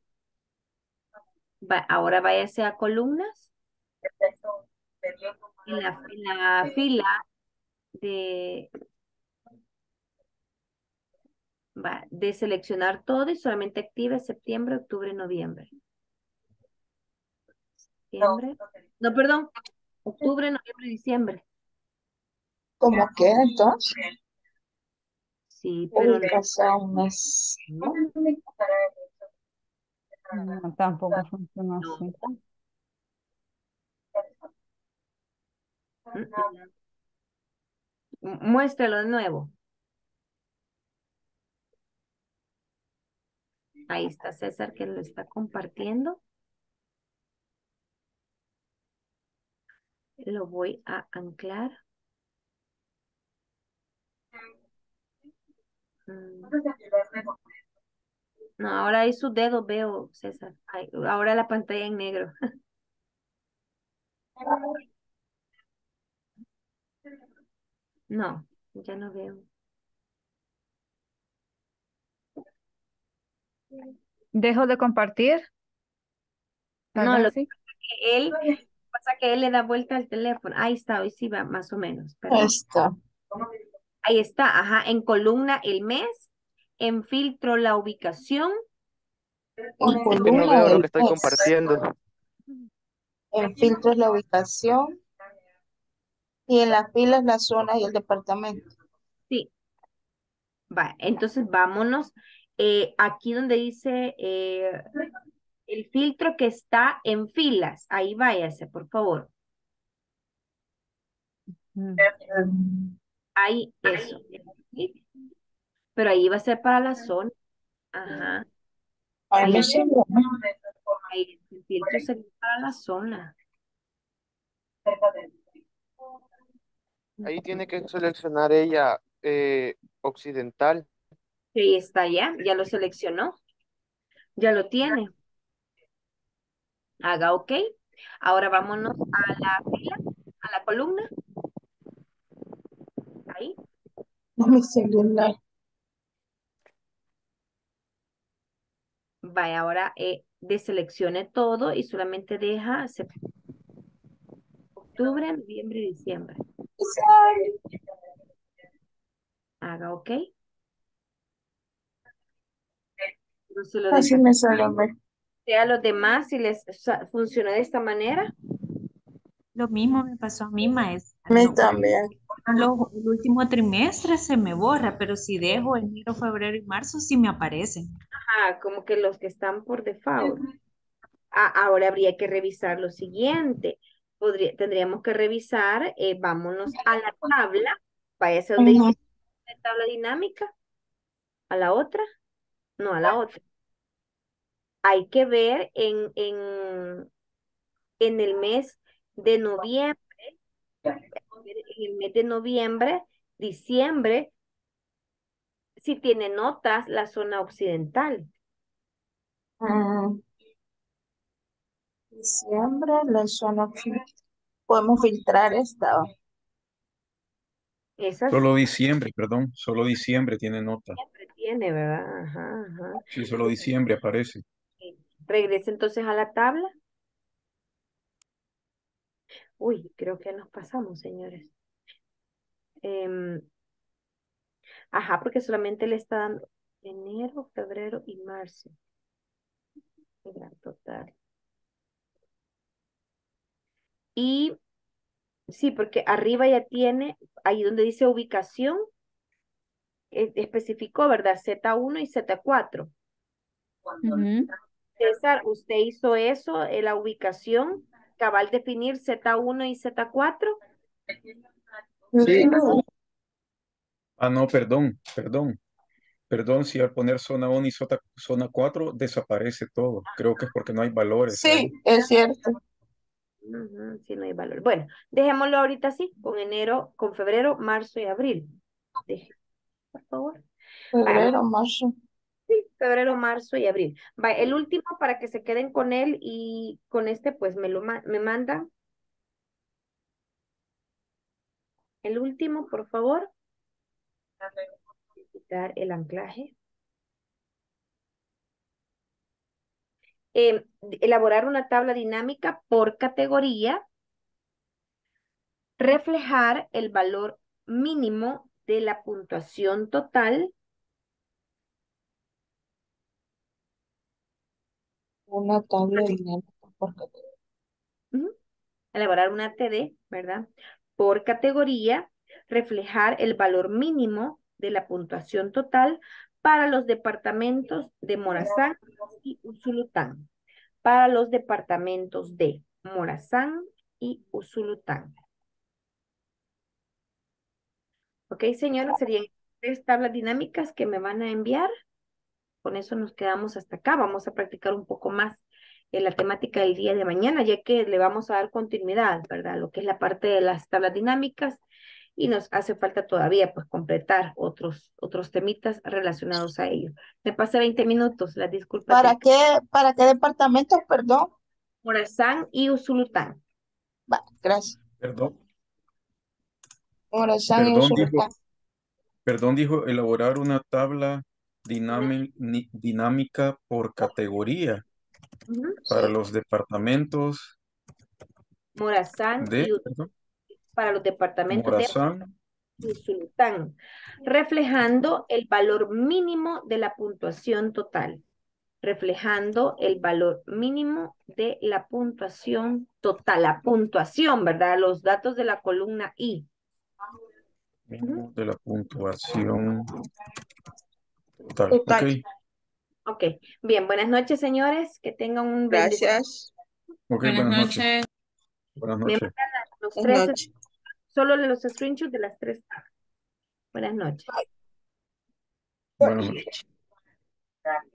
Va, ahora váyase a columnas. En la, en la fila de, va, de seleccionar todo y solamente active septiembre, octubre, noviembre. Septiembre. No, perdón. Octubre, noviembre, diciembre. ¿Cómo queda entonces? Sí, pero no. No, tampoco funciona así. Muéstralo de nuevo. Ahí está César que lo está compartiendo. Lo voy a anclar. No, ahora ahí su dedo veo, César. Ay, ahora la pantalla en negro. No, ya no veo. ¿Dejo de compartir? No, lo que pasa que él, pasa que él le da vuelta al teléfono. Ahí está, hoy sí va más o menos. Perdón. Ahí está. Ahí está, ajá, en columna el mes. En filtro la ubicación. En columna, no veo lo que estoy compartiendo. En filtro es la ubicación. Y en las filas la zona y el departamento. Sí. Va, entonces vámonos. Eh, aquí donde dice eh, el filtro que está en filas. Ahí váyase, por favor. Ahí, eso. Pero ahí va a ser para la zona. Ajá. Ahí, ahí el filtro sería para la zona. Ahí tiene que seleccionar ella eh, occidental. Sí, está ya, ya lo seleccionó. Ya lo tiene. Haga OK. Ahora vámonos a la fila, a la columna. Ahí. Es mi celular. Vaya, ahora eh, deseleccione todo y solamente deja octubre, noviembre y diciembre. Sorry. Haga OK. No se lo así me sale. A los demás si les funcionó de esta manera. Lo mismo me pasó a mí, maestra. Me no, también. Lo, el último trimestre se me borra, pero si dejo enero, febrero y marzo, sí me aparecen. Ajá, como que los que están por default. Uh-huh. Ah, ahora habría que revisar lo siguiente. Podría, tendríamos que revisar, eh, vámonos a la tabla. Váyase donde uh-huh. dice la tabla dinámica. A la otra. No, a la otra. Hay que ver en, en, en el mes de noviembre, en el mes de noviembre, diciembre, si tiene notas la zona occidental. Uh, diciembre, la zona occidental. Podemos filtrar esta. Esas. Solo diciembre, perdón, solo diciembre tiene nota. Siempre tiene, ¿verdad? Ajá, ajá. Sí, solo diciembre aparece. Regrese entonces a la tabla. Uy, creo que nos pasamos, señores. Eh, ajá, porque solamente le está dando enero, febrero y marzo. Total. Y sí, porque arriba ya tiene, ahí donde dice ubicación, especificó, ¿verdad? zeta uno y zeta cuatro. Uh-huh. César, usted hizo eso, eh, la ubicación, cabal definir zeta uno y zeta cuatro. Sí. Ah, no, perdón, perdón. Perdón, si al poner zona uno y zona cuatro desaparece todo. Creo que es porque no hay valores. Sí, ahí. Es cierto. Uh-huh, sí, no hay valor. Bueno, dejémoslo ahorita así, con enero, con febrero, marzo y abril. Deje, por favor. Febrero, ah, marzo. Sí, febrero, marzo y abril. Va, el último para que se queden con él y con este pues me lo me mandan. El último, por favor. Quitar el anclaje. Eh, elaborar una tabla dinámica por categoría, reflejar el valor mínimo de la puntuación total. Una tabla dinámica por categoría. Uh-huh. Elaborar una T D, ¿verdad? Por categoría, reflejar el valor mínimo de la puntuación total para los departamentos de Morazán y Usulután. Para los departamentos de Morazán y Usulután. Ok, señora, serían tres tablas dinámicas que me van a enviar. Con eso nos quedamos hasta acá. Vamos a practicar un poco más en la temática del día de mañana, ya que le vamos a dar continuidad, ¿verdad? Lo que es la parte de las tablas dinámicas. Y nos hace falta todavía, pues, completar otros, otros temitas relacionados a ello. Me pasé veinte minutos, las disculpas. ¿Para qué, para qué departamentos, perdón? Morazán y Usulután. Va, gracias. Perdón. Morazán y Usulután. Dijo, perdón, dijo elaborar una tabla dinámica, uh-huh. dinámica por categoría uh-huh. para sí. los departamentos. Morazán de, y Usulután. Para los departamentos Morazán. De Usulután, reflejando el valor mínimo de la puntuación total. Reflejando el valor mínimo de la puntuación total. La puntuación, ¿verdad? Los datos de la columna I. Mínimo de la puntuación total. total. Okay. Ok. Bien, buenas noches, señores. Que tengan un buen día. Gracias. Okay, buenas, buenas noches. noches. Buenas noches. Me mandan los tres noche. Solo los screenshots de las tres. Buenas noches. Buenas noches.